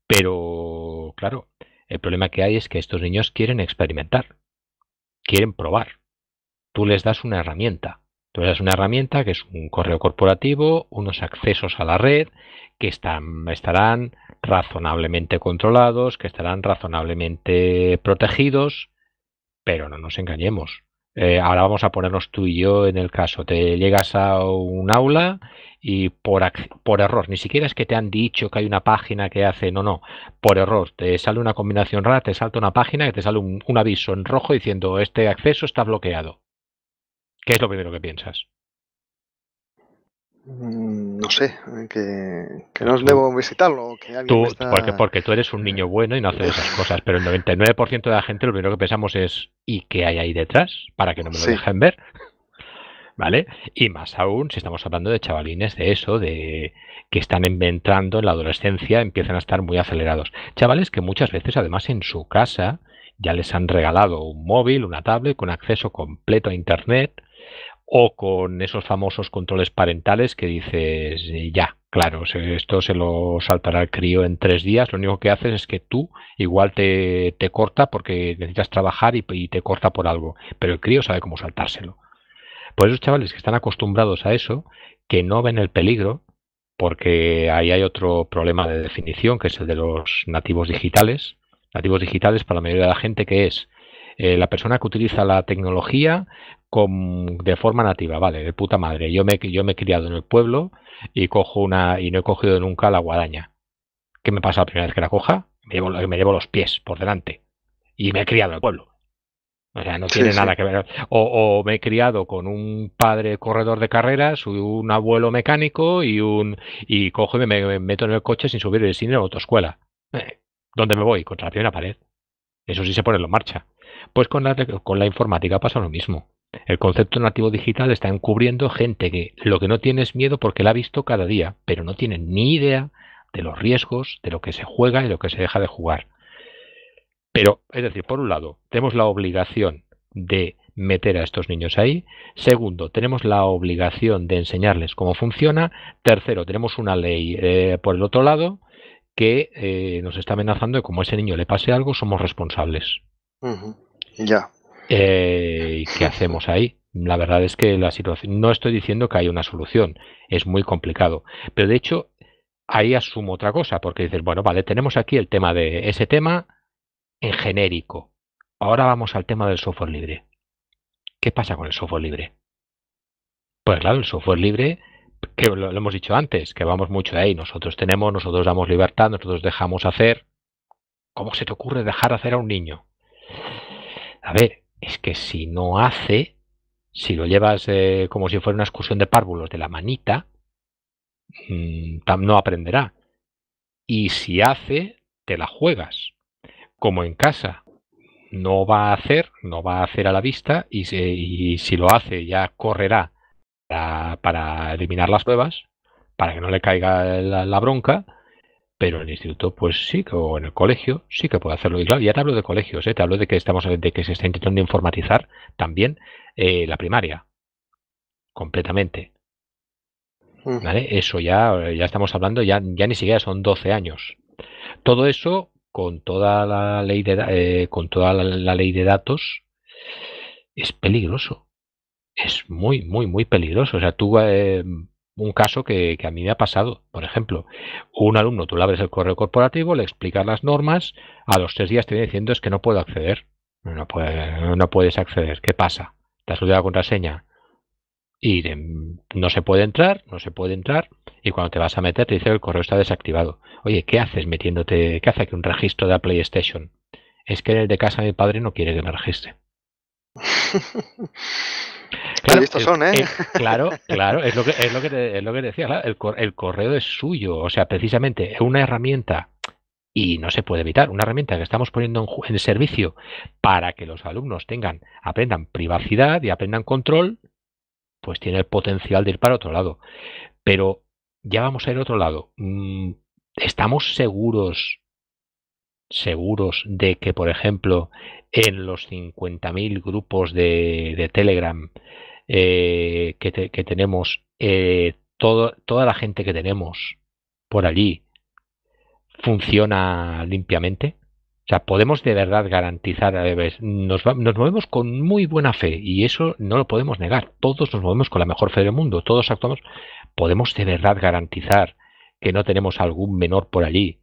pero claro, el problema que hay es que estos niños quieren experimentar, quieren probar. Tú les das una herramienta. Tú les das una herramienta que es un correo corporativo, unos accesos a la red que están, estarán razonablemente controlados, que estarán razonablemente protegidos, pero no nos engañemos. Eh, ahora vamos a ponernos tú y yo en el caso. Te llegas a un aula y por, por error, ni siquiera es que te han dicho que hay una página que hace, no, no, por error, te sale una combinación rara, te salta una página que te sale un, un aviso en rojo diciendo este acceso está bloqueado. ¿Qué es lo primero que piensas? No sé, que, que no debo visitarlo. Que alguien tú, me está... porque, porque tú eres un niño bueno y no haces esas cosas, pero el noventa y nueve por ciento de la gente lo primero que pensamos es ¿y qué hay ahí detrás? Para que no me lo sí. dejen ver. ¿Vale? Y más aún si estamos hablando de chavalines de eso, de que están entrando en la adolescencia, empiezan a estar muy acelerados. Chavales que muchas veces además en su casa ya les han regalado un móvil, una tablet con acceso completo a internet, o con esos famosos controles parentales que dices, ya, claro, esto se lo saltará el crío en tres días, lo único que haces es que tú igual te, te corta porque necesitas trabajar y, y te corta por algo, pero el crío sabe cómo saltárselo. Pues esos chavales que están acostumbrados a eso, que no ven el peligro, porque ahí hay otro problema de definición, que es el de los nativos digitales. Nativos digitales para la mayoría de la gente, que es Eh, la persona que utiliza la tecnología con, de forma nativa, vale, de puta madre. Yo me, yo me he criado en el pueblo y cojo una y no he cogido nunca la guadaña. ¿Qué me pasa la primera vez que la coja? Me llevo, me llevo los pies por delante. Y me he criado en el pueblo. O sea, no tiene sí, nada sí. que ver. O, o me he criado con un padre corredor de carreras, un abuelo mecánico y un y cojo y me, me meto en el coche sin subir el cine a la autoescuela. Eh, ¿Dónde me voy? Contra la primera pared. Eso sí se pone en marcha. Pues con la, con la informática pasa lo mismo. El concepto nativo digital está encubriendo gente que lo que no tiene es miedo porque la ha visto cada día, pero no tiene ni idea de los riesgos, de lo que se juega y lo que se deja de jugar. Pero, es decir, por un lado, tenemos la obligación de meter a estos niños ahí. Segundo, tenemos la obligación de enseñarles cómo funciona. Tercero, tenemos una ley eh, por el otro lado que eh, nos está amenazando de como a ese niño le pase algo, somos responsables. Uh-huh. Ya. Eh, ¿Y qué hacemos ahí? La verdad es que la situación, no estoy diciendo que haya una solución, es muy complicado. Pero de hecho, ahí asumo otra cosa, porque dices, bueno, vale, tenemos aquí el tema de ese tema en genérico. Ahora vamos al tema del software libre. ¿Qué pasa con el software libre? Pues claro, el software libre, que lo, lo hemos dicho antes, que vamos mucho de ahí, nosotros tenemos, nosotros damos libertad, nosotros dejamos hacer. ¿Cómo se te ocurre dejar hacer a un niño? A ver, es que si no hace, si lo llevas eh, como si fuera una excursión de párvulos de la manita, mmm, no aprenderá. Y si hace, te la juegas. Como en casa, no va a hacer, no va a hacer a la vista y, se, y si lo hace ya correrá para, para eliminar las pruebas, para que no le caiga la, la bronca. Pero en el instituto, pues sí, o en el colegio, sí que puede hacerlo. Y claro, ya te hablo de colegios, ¿eh? Te hablo de que estamos de que se está intentando informatizar también eh, la primaria, completamente. Mm. ¿Vale? Eso ya, ya estamos hablando, ya, ya ni siquiera son doce años. Todo eso con toda la ley de eh, con toda la, la ley de datos es peligroso. Es muy, muy, muy peligroso. O sea, tú eh, un caso que, que a mí me ha pasado, por ejemplo, un alumno, tú le abres el correo corporativo, le explicas las normas, a los tres días te viene diciendo es que no puedo acceder, no, puede, no puedes acceder, ¿qué pasa? Te has olvidado la contraseña y de, no se puede entrar, no se puede entrar y cuando te vas a meter te dice que el correo está desactivado. Oye, ¿qué haces metiéndote, qué hace aquí un registro de la PlayStation? Es que el de casa de mi padre no quiere que me registre. Claro, estos son, ¿eh? Eh, claro, claro, es lo que es lo que, te, es lo que te decía, claro, el, cor, el correo es suyo, o sea, precisamente es una herramienta y no se puede evitar, una herramienta que estamos poniendo en, en servicio para que los alumnos tengan, aprendan privacidad y aprendan control, pues tiene el potencial de ir para otro lado. Pero ya vamos a ir a otro lado. ¿Estamos seguros, seguros de que, por ejemplo, en los cincuenta mil grupos de, de Telegram eh, que, te, que tenemos, eh, todo, toda la gente que tenemos por allí funciona limpiamente? O sea, podemos de verdad garantizar, a veces, nos, nos movemos con muy buena fe y eso no lo podemos negar. Todos nos movemos con la mejor fe del mundo, todos actuamos. ¿Podemos de verdad garantizar que no tenemos algún menor por allí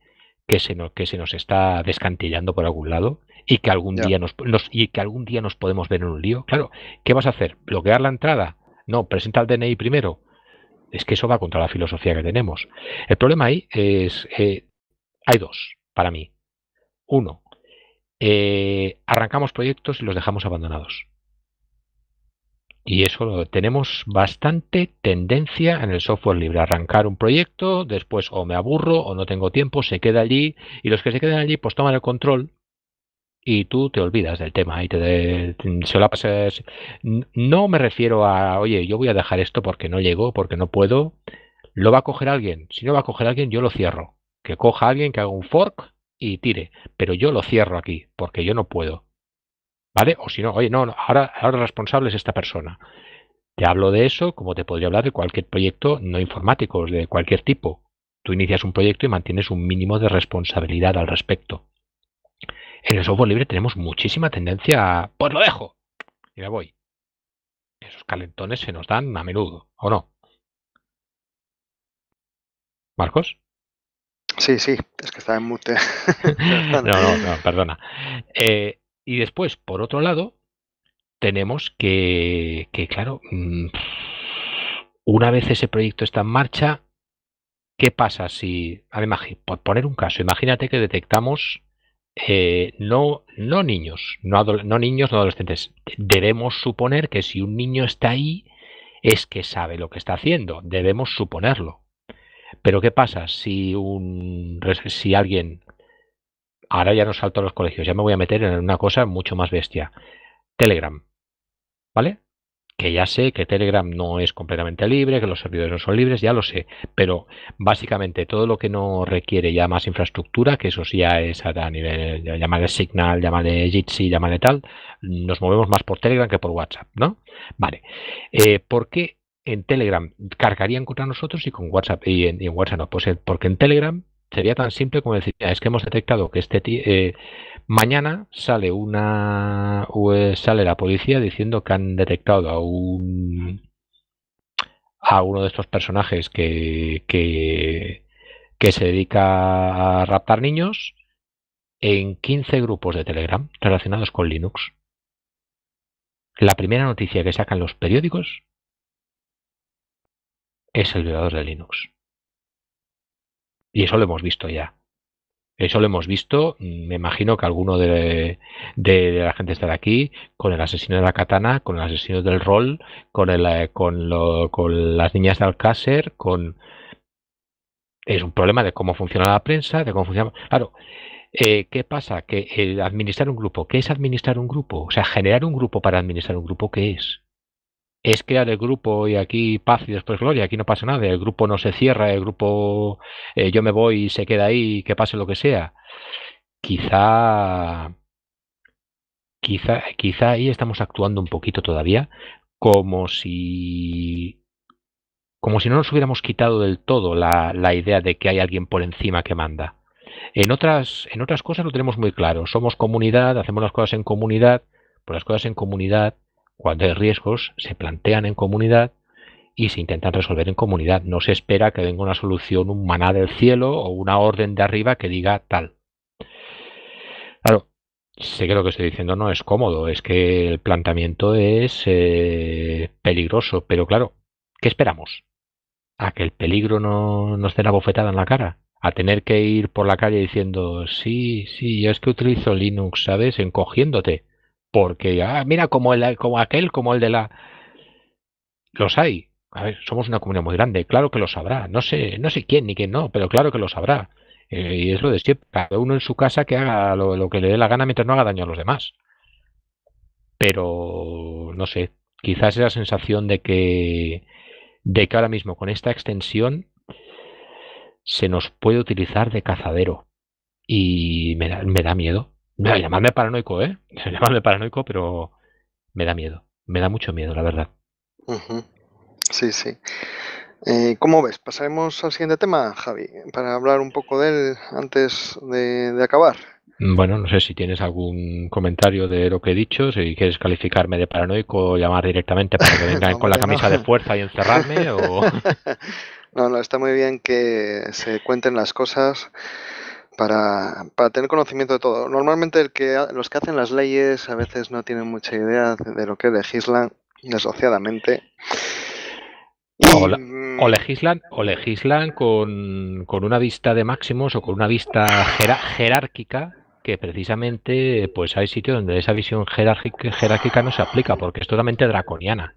que se nos, que se nos está descantillando por algún lado y que algún, yeah. día nos, nos, y que algún día nos podemos ver en un lío? Claro, ¿qué vas a hacer? ¿Bloquear la entrada? No, presenta el D N I primero. Es que eso va contra la filosofía que tenemos. El problema ahí es, eh, hay dos para mí. Uno, eh, arrancamos proyectos y los dejamos abandonados. Y eso lo tenemos bastante tendencia en el software libre. Arrancar un proyecto, después o me aburro o no tengo tiempo, se queda allí. Y los que se quedan allí pues toman el control y tú te olvidas del tema. Y te de, se la pasas. No me refiero a, oye, yo voy a dejar esto porque no llego, porque no puedo. Lo va a coger alguien. Si no va a coger alguien, yo lo cierro. Que coja alguien, que haga un fork y tire, pero yo lo cierro aquí porque yo no puedo, ¿vale? O si no, oye, no, no ahora, ahora responsable es esta persona. Te hablo de eso como te podría hablar de cualquier proyecto no informático, de cualquier tipo. Tú inicias un proyecto y mantienes un mínimo de responsabilidad al respecto. En el software libre tenemos muchísima tendencia a, pues lo dejo y me voy. Esos calentones se nos dan a menudo, ¿o no? ¿Marcos? Sí, sí, es que estaba en mute. no, no, no, perdona. Eh, y después, por otro lado, tenemos que, que, claro, una vez ese proyecto está en marcha, ¿qué pasa si, a ver, por poner un caso, imagínate que detectamos eh, no, no niños, no, no niños, no adolescentes. Debemos suponer que si un niño está ahí es que sabe lo que está haciendo, debemos suponerlo. Pero ¿qué pasa si un si alguien, ahora ya no salto a los colegios, ya me voy a meter en una cosa mucho más bestia, Telegram, ¿vale? Que ya sé que Telegram no es completamente libre, que los servidores no son libres, ya lo sé, pero básicamente todo lo que no requiere ya más infraestructura, que eso sí ya es a nivel, llamarle Signal, llamarle Jitsi, llamarle tal, nos movemos más por Telegram que por WhatsApp, ¿no? Vale, eh, ¿por qué? En Telegram cargarían contra nosotros y con WhatsApp y en, y en WhatsApp no, pues porque en Telegram sería tan simple como decir, es que hemos detectado que este eh, mañana sale una sale la policía diciendo que han detectado a un a uno de estos personajes que que, que se dedica a raptar niños en quince grupos de Telegram relacionados con Linux. La primera noticia que sacan los periódicos es el violador de Linux. Y eso lo hemos visto ya. Eso lo hemos visto, me imagino que alguno de, de, de la gente estará aquí, con el asesino de la katana, con el asesino del rol, con, el, con, lo, con las niñas de Alcácer, con... Es un problema de cómo funciona la prensa, de cómo funciona... Claro, eh, ¿qué pasa? Que el administrar un grupo, ¿qué es administrar un grupo? O sea, generar un grupo para administrar un grupo, ¿qué es? Es crear el grupo y aquí paz y después gloria, aquí no pasa nada, el grupo no se cierra, el grupo eh, yo me voy y se queda ahí, que pase lo que sea. Quizá, quizá, quizá ahí estamos actuando un poquito todavía como si, como si no nos hubiéramos quitado del todo la, la idea de que hay alguien por encima que manda. En otras, en otras cosas lo tenemos muy claro, somos comunidad, hacemos las cosas en comunidad, por las cosas en comunidad. Cuando hay riesgos, se plantean en comunidad y se intentan resolver en comunidad. No se espera que venga una solución, un maná del cielo o una orden de arriba que diga tal. Claro, sé que lo que estoy diciendo no es cómodo, es que el planteamiento es eh, peligroso, pero claro, ¿qué esperamos? ¿A que el peligro no nos dé la bofetada en la cara? ¿A tener que ir por la calle diciendo, sí, sí, yo es que utilizo Linux, ¿sabes?, encogiéndote? Porque, ah, mira, como, el, como aquel, como el de la... Los hay. A ver, somos una comunidad muy grande. Claro que los habrá. No sé, no sé quién ni quién no, pero claro que los habrá. Eh, y es lo de siempre. Cada uno en su casa que haga lo, lo que le dé la gana mientras no haga daño a los demás. Pero, no sé, quizás esa sensación de que, de que ahora mismo con esta extensión se nos puede utilizar de cazadero. Y me da, me da miedo. No, llamadme paranoico, ¿eh? Llamadme paranoico, pero me da miedo. Me da mucho miedo, la verdad. Uh-huh. Sí, sí. Eh, ¿Cómo ves? Pasaremos al siguiente tema, Javi, para hablar un poco de él antes de, de acabar. Bueno, no sé si tienes algún comentario de lo que he dicho, si quieres calificarme de paranoico, llamar directamente para que vengan no, con la camisa no. de fuerza y encerrarme. o... No, no, está muy bien que se cuenten las cosas para, para tener conocimiento de todo. Normalmente el que los que hacen las leyes a veces no tienen mucha idea de lo que legislan, desgraciadamente. O, la, o legislan o legislan con, con una vista de máximos o con una vista jer, jerárquica, que precisamente pues hay sitios donde esa visión jerárquica, jerárquica no se aplica, porque es totalmente draconiana.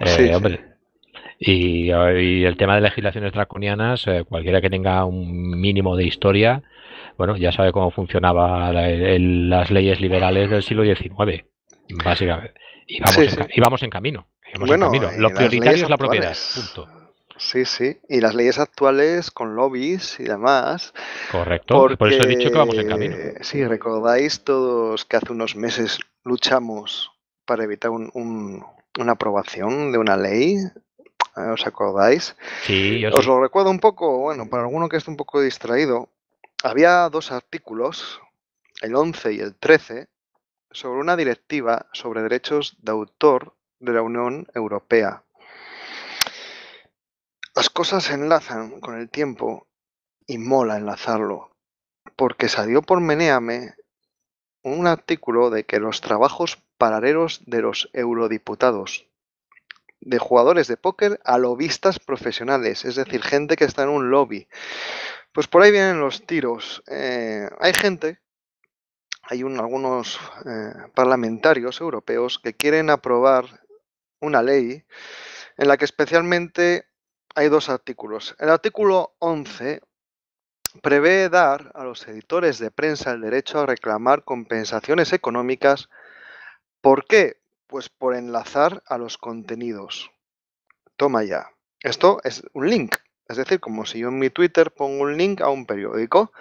Eh, sí, hombre. Sí. Y, y el tema de legislaciones draconianas, eh, cualquiera que tenga un mínimo de historia, bueno, ya sabe cómo funcionaban la, las leyes liberales del siglo diecinueve, básicamente. Y vamos, sí, sí. En, y vamos en camino. Bueno, lo prioritario es la propiedad, punto. Sí, sí, y las leyes actuales con lobbies y demás. Correcto, porque, por eso he dicho que vamos en camino. Sí, recordáis todos que hace unos meses luchamos para evitar un, un, una aprobación de una ley. ¿Os acordáis? Sí, yo Os sí. lo recuerdo un poco, bueno, para alguno que esté un poco distraído. Había dos artículos, el once y el trece, sobre una directiva sobre derechos de autor de la Unión Europea. Las cosas se enlazan con el tiempo y mola enlazarlo, porque salió por Meneame un artículo de que los trabajos paralelos de los eurodiputados, de jugadores de póker a lobistas profesionales, es decir, gente que está en un lobby. Pues por ahí vienen los tiros. Eh, hay gente... Hay un, algunos eh, parlamentarios europeos que quieren aprobar una ley en la que especialmente hay dos artículos. El artículo once prevé dar a los editores de prensa el derecho a reclamar compensaciones económicas. ¿Por qué? Pues por enlazar a los contenidos. Toma ya. Esto es un link. Es decir, como si yo en mi Twitter pongo un link a un periódico.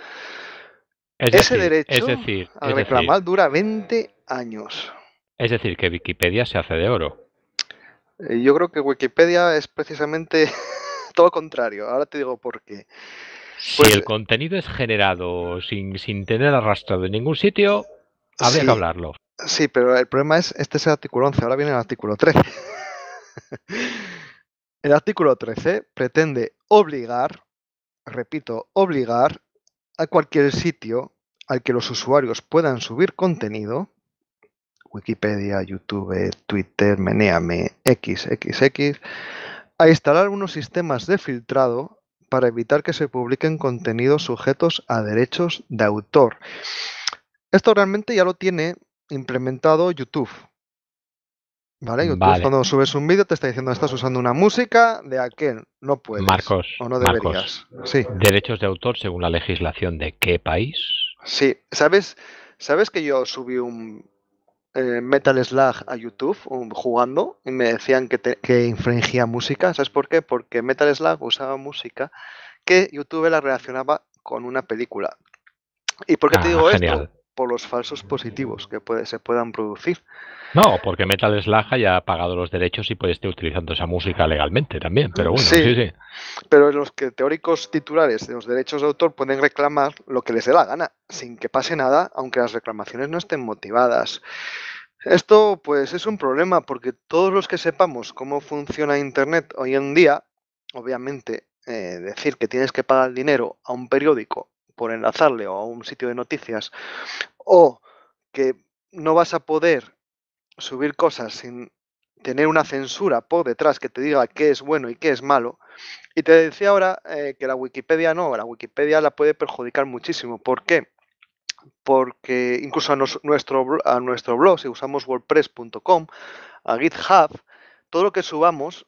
Es Ese decir, derecho es decir, a reclamar es decir, dura veinte años. Es decir, que Wikipedia se hace de oro. Yo creo que Wikipedia es precisamente todo lo contrario. Ahora te digo por qué. Pues, si el contenido es generado sin, sin tener arrastrado en ningún sitio, habría sí, que hablarlo. Sí, pero el problema es, este es el artículo once, ahora viene el artículo trece. El artículo trece pretende obligar, repito, obligar, a cualquier sitio al que los usuarios puedan subir contenido, Wikipedia, YouTube, Twitter, Meneame, equis equis equis, a instalar unos sistemas de filtrado para evitar que se publiquen contenidos sujetos a derechos de autor. Esto realmente ya lo tiene implementado YouTube. Vale, YouTube vale. Cuando subes un vídeo te está diciendo estás usando una música de aquel, no puedes, Marcos, o no deberías. Marcos, sí. Derechos de autor según la legislación de qué país. Sí, ¿sabes, sabes que yo subí un eh, Metal Slug a YouTube un, jugando y me decían que, te, que infringía música? ¿Sabes por qué? Porque Metal Slug usaba música que YouTube la relacionaba con una película. ¿Y por qué ah, te digo genial. esto? Por los falsos positivos que puede, se puedan producir. No, porque Metal Slug ya ha pagado los derechos y puede estar utilizando esa música legalmente también, pero bueno, sí, sí, sí. Pero los que teóricos titulares de los derechos de autor pueden reclamar lo que les dé la gana, sin que pase nada, aunque las reclamaciones no estén motivadas. Esto pues es un problema, porque todos los que sepamos cómo funciona Internet hoy en día, obviamente eh, decir que tienes que pagar dinero a un periódico por enlazarle o a un sitio de noticias, o que no vas a poder subir cosas sin tener una censura por detrás que te diga qué es bueno y qué es malo. Y te decía ahora eh, que la Wikipedia no, la Wikipedia la puede perjudicar muchísimo. ¿Por qué? Porque incluso a, nos, nuestro, a nuestro blog, si usamos wordpress punto com, a GitHub, todo lo que subamos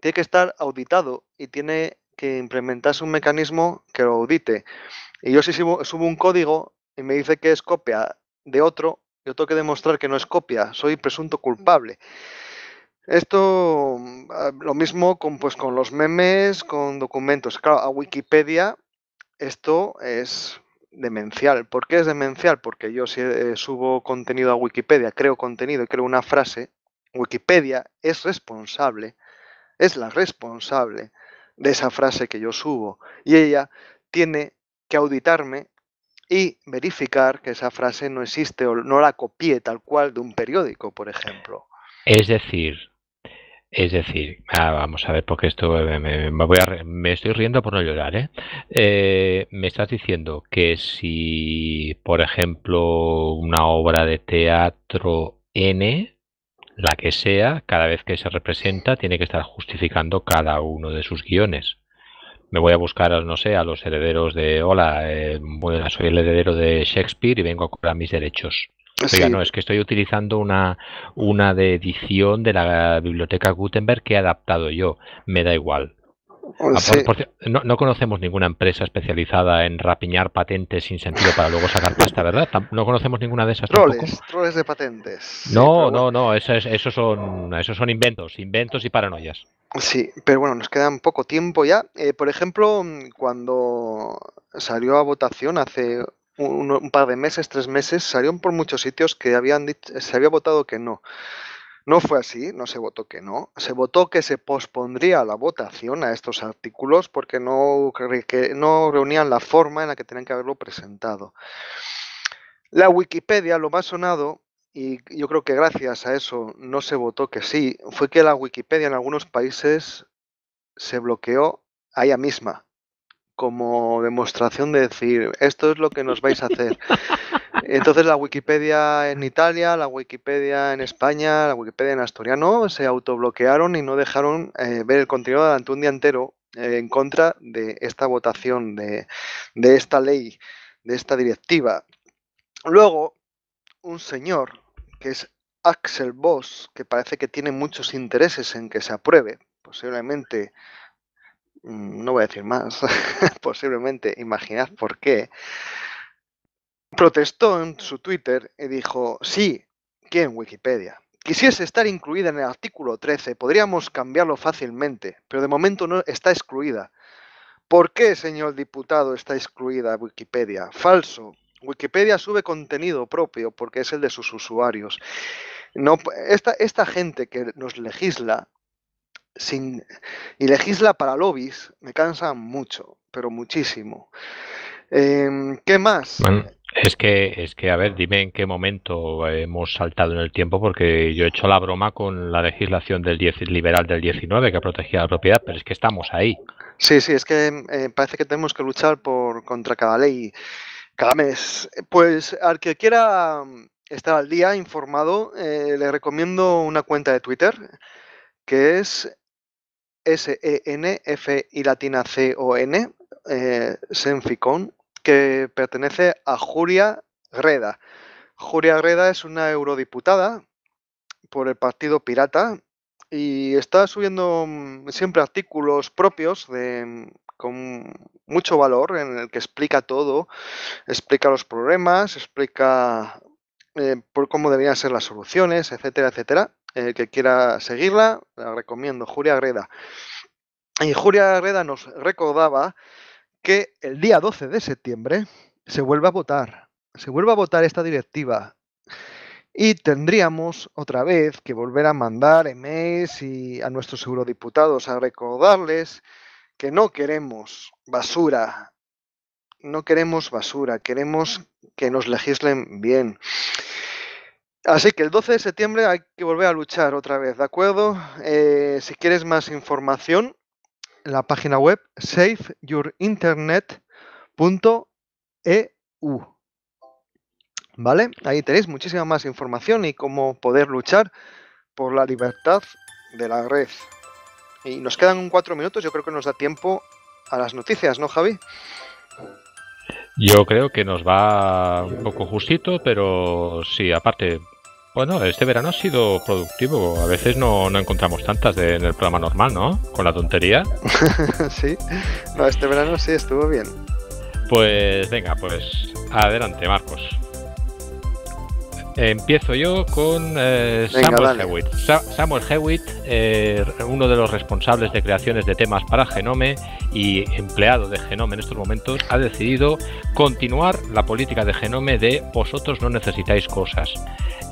tiene que estar auditado y tiene que implementarse un mecanismo que lo audite. Y yo si subo, subo un código y me dice que es copia de otro, yo tengo que demostrar que no es copia, soy presunto culpable. Esto, lo mismo con, pues, con los memes, con documentos. Claro, a Wikipedia Esto es demencial. ¿Por qué es demencial? Porque yo si eh, subo contenido a Wikipedia, creo contenido y creo una frase, Wikipedia es responsable, es la responsable de esa frase que yo subo. Y ella tiene que auditarme y verificar que esa frase no existe o no la copié tal cual de un periódico, por ejemplo. Es decir, es decir, ah, vamos a ver, porque esto me, me, me, voy a, me estoy riendo por no llorar, ¿eh? Eh, me estás diciendo que si, por ejemplo, una obra de teatro N, la que sea, cada vez que se representa tiene que estar justificando cada uno de sus guiones. Me voy a buscar, no sé, a los herederos de... Hola, eh, bueno, soy el heredero de Shakespeare y vengo a cobrar mis derechos. Sí. Oiga, no, es que estoy utilizando una, una de edición de la biblioteca Gutenberg que he adaptado yo. Me da igual. Sí. Por, por, no, no conocemos ninguna empresa especializada en rapiñar patentes sin sentido para luego sacar pasta, ¿verdad? No conocemos ninguna de esas. Troles, tampoco. Troles de patentes. No, sí, no, no, esos eso son, eso son inventos, inventos y paranoias. Sí, pero bueno, nos queda poco tiempo ya. Eh, por ejemplo, cuando salió a votación hace un, un par de meses, tres meses, salieron por muchos sitios que habían dicho, se había votado que no. No fue así, no se votó que no. Se votó que se pospondría la votación a estos artículos porque no, que no reunían la forma en la que tenían que haberlo presentado. La Wikipedia, lo más sonado, y yo creo que gracias a eso no se votó que sí, fue que la Wikipedia en algunos países se bloqueó a ella misma, como demostración de decir, esto es lo que nos vais a hacer. Entonces la Wikipedia en Italia, la Wikipedia en España, la Wikipedia en asturiano se autobloquearon y no dejaron eh, ver el contenido durante un día entero eh, en contra de esta votación, de, de esta ley, de esta directiva. Luego, un señor que es Axel Voss, que parece que tiene muchos intereses en que se apruebe, posiblemente... No voy a decir más, posiblemente, imaginad por qué. Protestó en su Twitter y dijo, sí, que en Wikipedia quisiese estar incluida en el artículo trece, podríamos cambiarlo fácilmente, pero de momento no está excluida. ¿Por qué, señor diputado, está excluida Wikipedia? Falso. Wikipedia sube contenido propio porque es el de sus usuarios. No, esta, esta gente que nos legisla, Sin, y legisla para lobbies, me cansa mucho, pero muchísimo. Eh, ¿Qué más? Bueno, es que, es que, a ver, dime en qué momento hemos saltado en el tiempo, porque yo he hecho la broma con la legislación del diez, liberal del diecinueve que protegía la propiedad, pero es que estamos ahí. Sí, sí, es que eh, parece que tenemos que luchar por contra cada ley, cada mes. Pues al que quiera estar al día informado, eh, le recomiendo una cuenta de Twitter, que es S E N F y latina C O N, eh, Senficon, que pertenece a Julia Reda. Julia Reda es una eurodiputada por el Partido Pirata y está subiendo siempre artículos propios de, con mucho valor, en el que explica todo, explica los problemas, explica eh, por cómo deberían ser las soluciones, etcétera, etcétera. El que quiera seguirla, la recomiendo, Julia Reda. Y Julia Reda nos recordaba que el día doce de septiembre se vuelve a votar, se vuelve a votar esta directiva y tendríamos otra vez que volver a mandar emails y a nuestros eurodiputados a recordarles que no queremos basura, no queremos basura, queremos que nos legislen bien. Así que el doce de septiembre hay que volver a luchar otra vez, ¿de acuerdo? Eh, si quieres más información, en la página web save your internet punto e u. ¿Vale? Ahí tenéis muchísima más información y cómo poder luchar por la libertad de la red. Y nos quedan cuatro minutos, yo creo que nos da tiempo a las noticias, ¿no, Javi? Yo creo que nos va un poco justito, pero sí, aparte, bueno, este verano ha sido productivo. A veces no, no encontramos tantas de, en el programa normal, ¿no? Con la tontería. Sí, no, este verano sí estuvo bien. Pues venga, pues adelante, Marcos. Empiezo yo con eh, Venga, Samuel Hewitt. Sa Samuel Hewitt, eh, uno de los responsables de creaciones de temas para Genome y empleado de Genome en estos momentos, ha decidido continuar la política de Genome de vosotros no necesitáis cosas.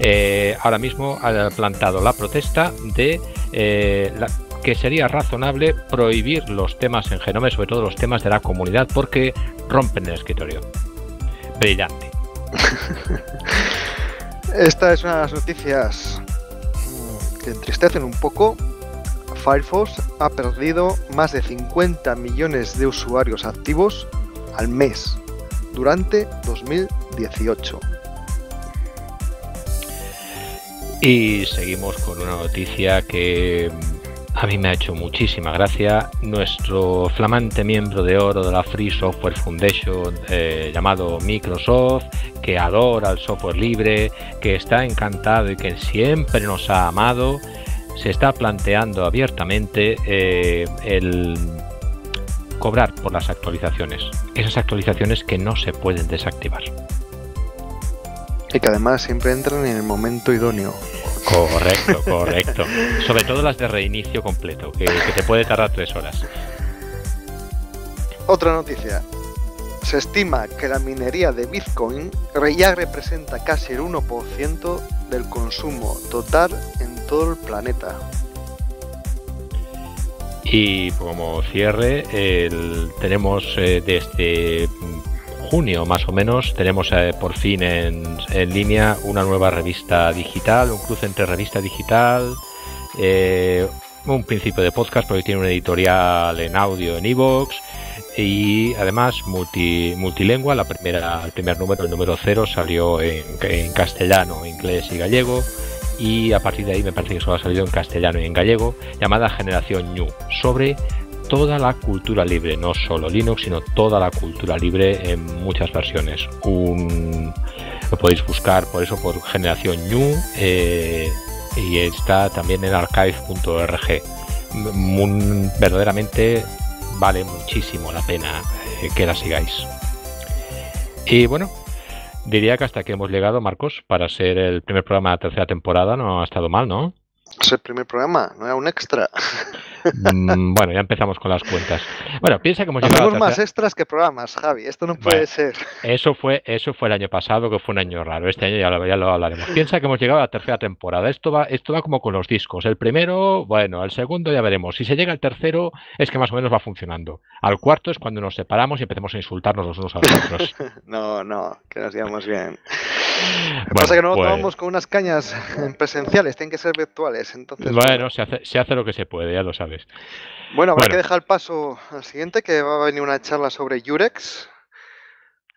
Eh, ahora mismo ha plantado la protesta de eh, la que sería razonable prohibir los temas en Genome, sobre todo los temas de la comunidad, porque rompen el escritorio. Brillante. Esta es una de las noticias que entristecen un poco. Firefox ha perdido más de cincuenta millones de usuarios activos al mes durante dos mil dieciocho. Y seguimos con una noticia que a mí me ha hecho muchísima gracia. Nuestro flamante miembro de oro de la Free Software Foundation, eh, llamado Microsoft, que adora el software libre, que está encantado y que siempre nos ha amado, se está planteando abiertamente eh, el cobrar por las actualizaciones. Esas actualizaciones que no se pueden desactivar. Y que además siempre entran en el momento idóneo. Correcto, correcto. Sobre todo las de reinicio completo, que, que te puede tardar tres horas. Otra noticia. Se estima que la minería de Bitcoin ya representa casi el uno por ciento del consumo total en todo el planeta. Y como cierre, el, tenemos eh, desde junio más o menos tenemos eh, por fin en, en línea una nueva revista digital, un cruce entre revista digital, eh, un principio de podcast, porque tiene una editorial en audio en iVoox, y además multi, multilingüe. La primera, el primer número, el número cero, salió en, en castellano, inglés y gallego, y a partir de ahí me parece que solo ha salido en castellano y en gallego, llamada Generación Ñu, sobre toda la cultura libre, no solo Linux, sino toda la cultura libre en muchas versiones. Un, lo podéis buscar por eso por Generación Ñu, eh, y está también en archive punto org. Verdaderamente vale muchísimo la pena eh, que la sigáis. Y bueno, diría que hasta aquí hemos llegado, Marcos, para ser el primer programa de la tercera temporada. No ha estado mal, ¿no? Es el primer programa, no era un extra. Bueno, ya empezamos con las cuentas. Bueno, piensa que hemos llegado. Hacemos más extras que programas, Javi. Esto no puede bueno, ser. Eso fue, eso fue el año pasado, que fue un año raro. Este año ya lo, ya lo hablaremos. Piensa que hemos llegado a la tercera temporada. Esto va, esto va como con los discos. El primero, bueno, el segundo ya veremos. Si se llega al tercero, es que más o menos va funcionando. Al cuarto es cuando nos separamos y empezamos a insultarnos los unos a los otros. No, no, que nos llevamos bien. Lo que bueno, pasa es que no pues... tomamos con unas cañas presenciales, tienen que ser virtuales. Entonces, bueno, bueno. Se, hace, se hace lo que se puede, ya lo sabes. Bueno, habrá bueno. que dejar el paso al siguiente, que va a venir una charla sobre Jurex.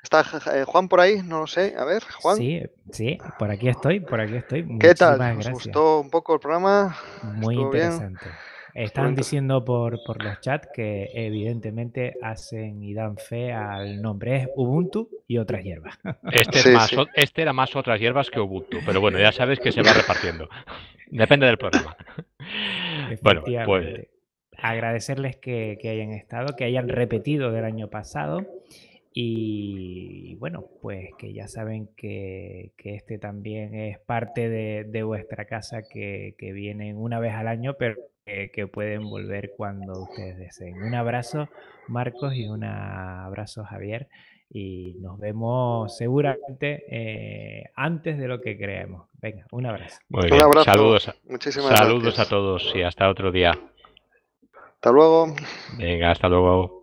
¿Está eh, Juan por ahí? No lo sé. A ver, Juan. Sí, sí, por aquí estoy, por aquí estoy. ¿Qué tal? ¿Nos gustó un poco el programa? Muy interesante. Bien? Están diciendo por, por los chats que evidentemente hacen y dan fe al nombre. Es Ubuntu y otras hierbas. Este, sí, más, sí. O, este era más otras hierbas que Ubuntu, pero bueno, ya sabes que se va repartiendo. Depende del programa. Bueno, pues... agradecerles que, que hayan estado, que hayan repetido del año pasado, y bueno, pues que ya saben que, que este también es parte de, de vuestra casa, que, que vienen una vez al año, pero que, que pueden volver cuando ustedes deseen. Un abrazo, Marcos, y un abrazo, Javier, y nos vemos seguramente eh, antes de lo que creemos. Venga, un abrazo. Muy bien. Un abrazo. Saludos, Muchísimas saludos gracias. A todos y hasta otro día. Hasta luego. Venga, hasta luego.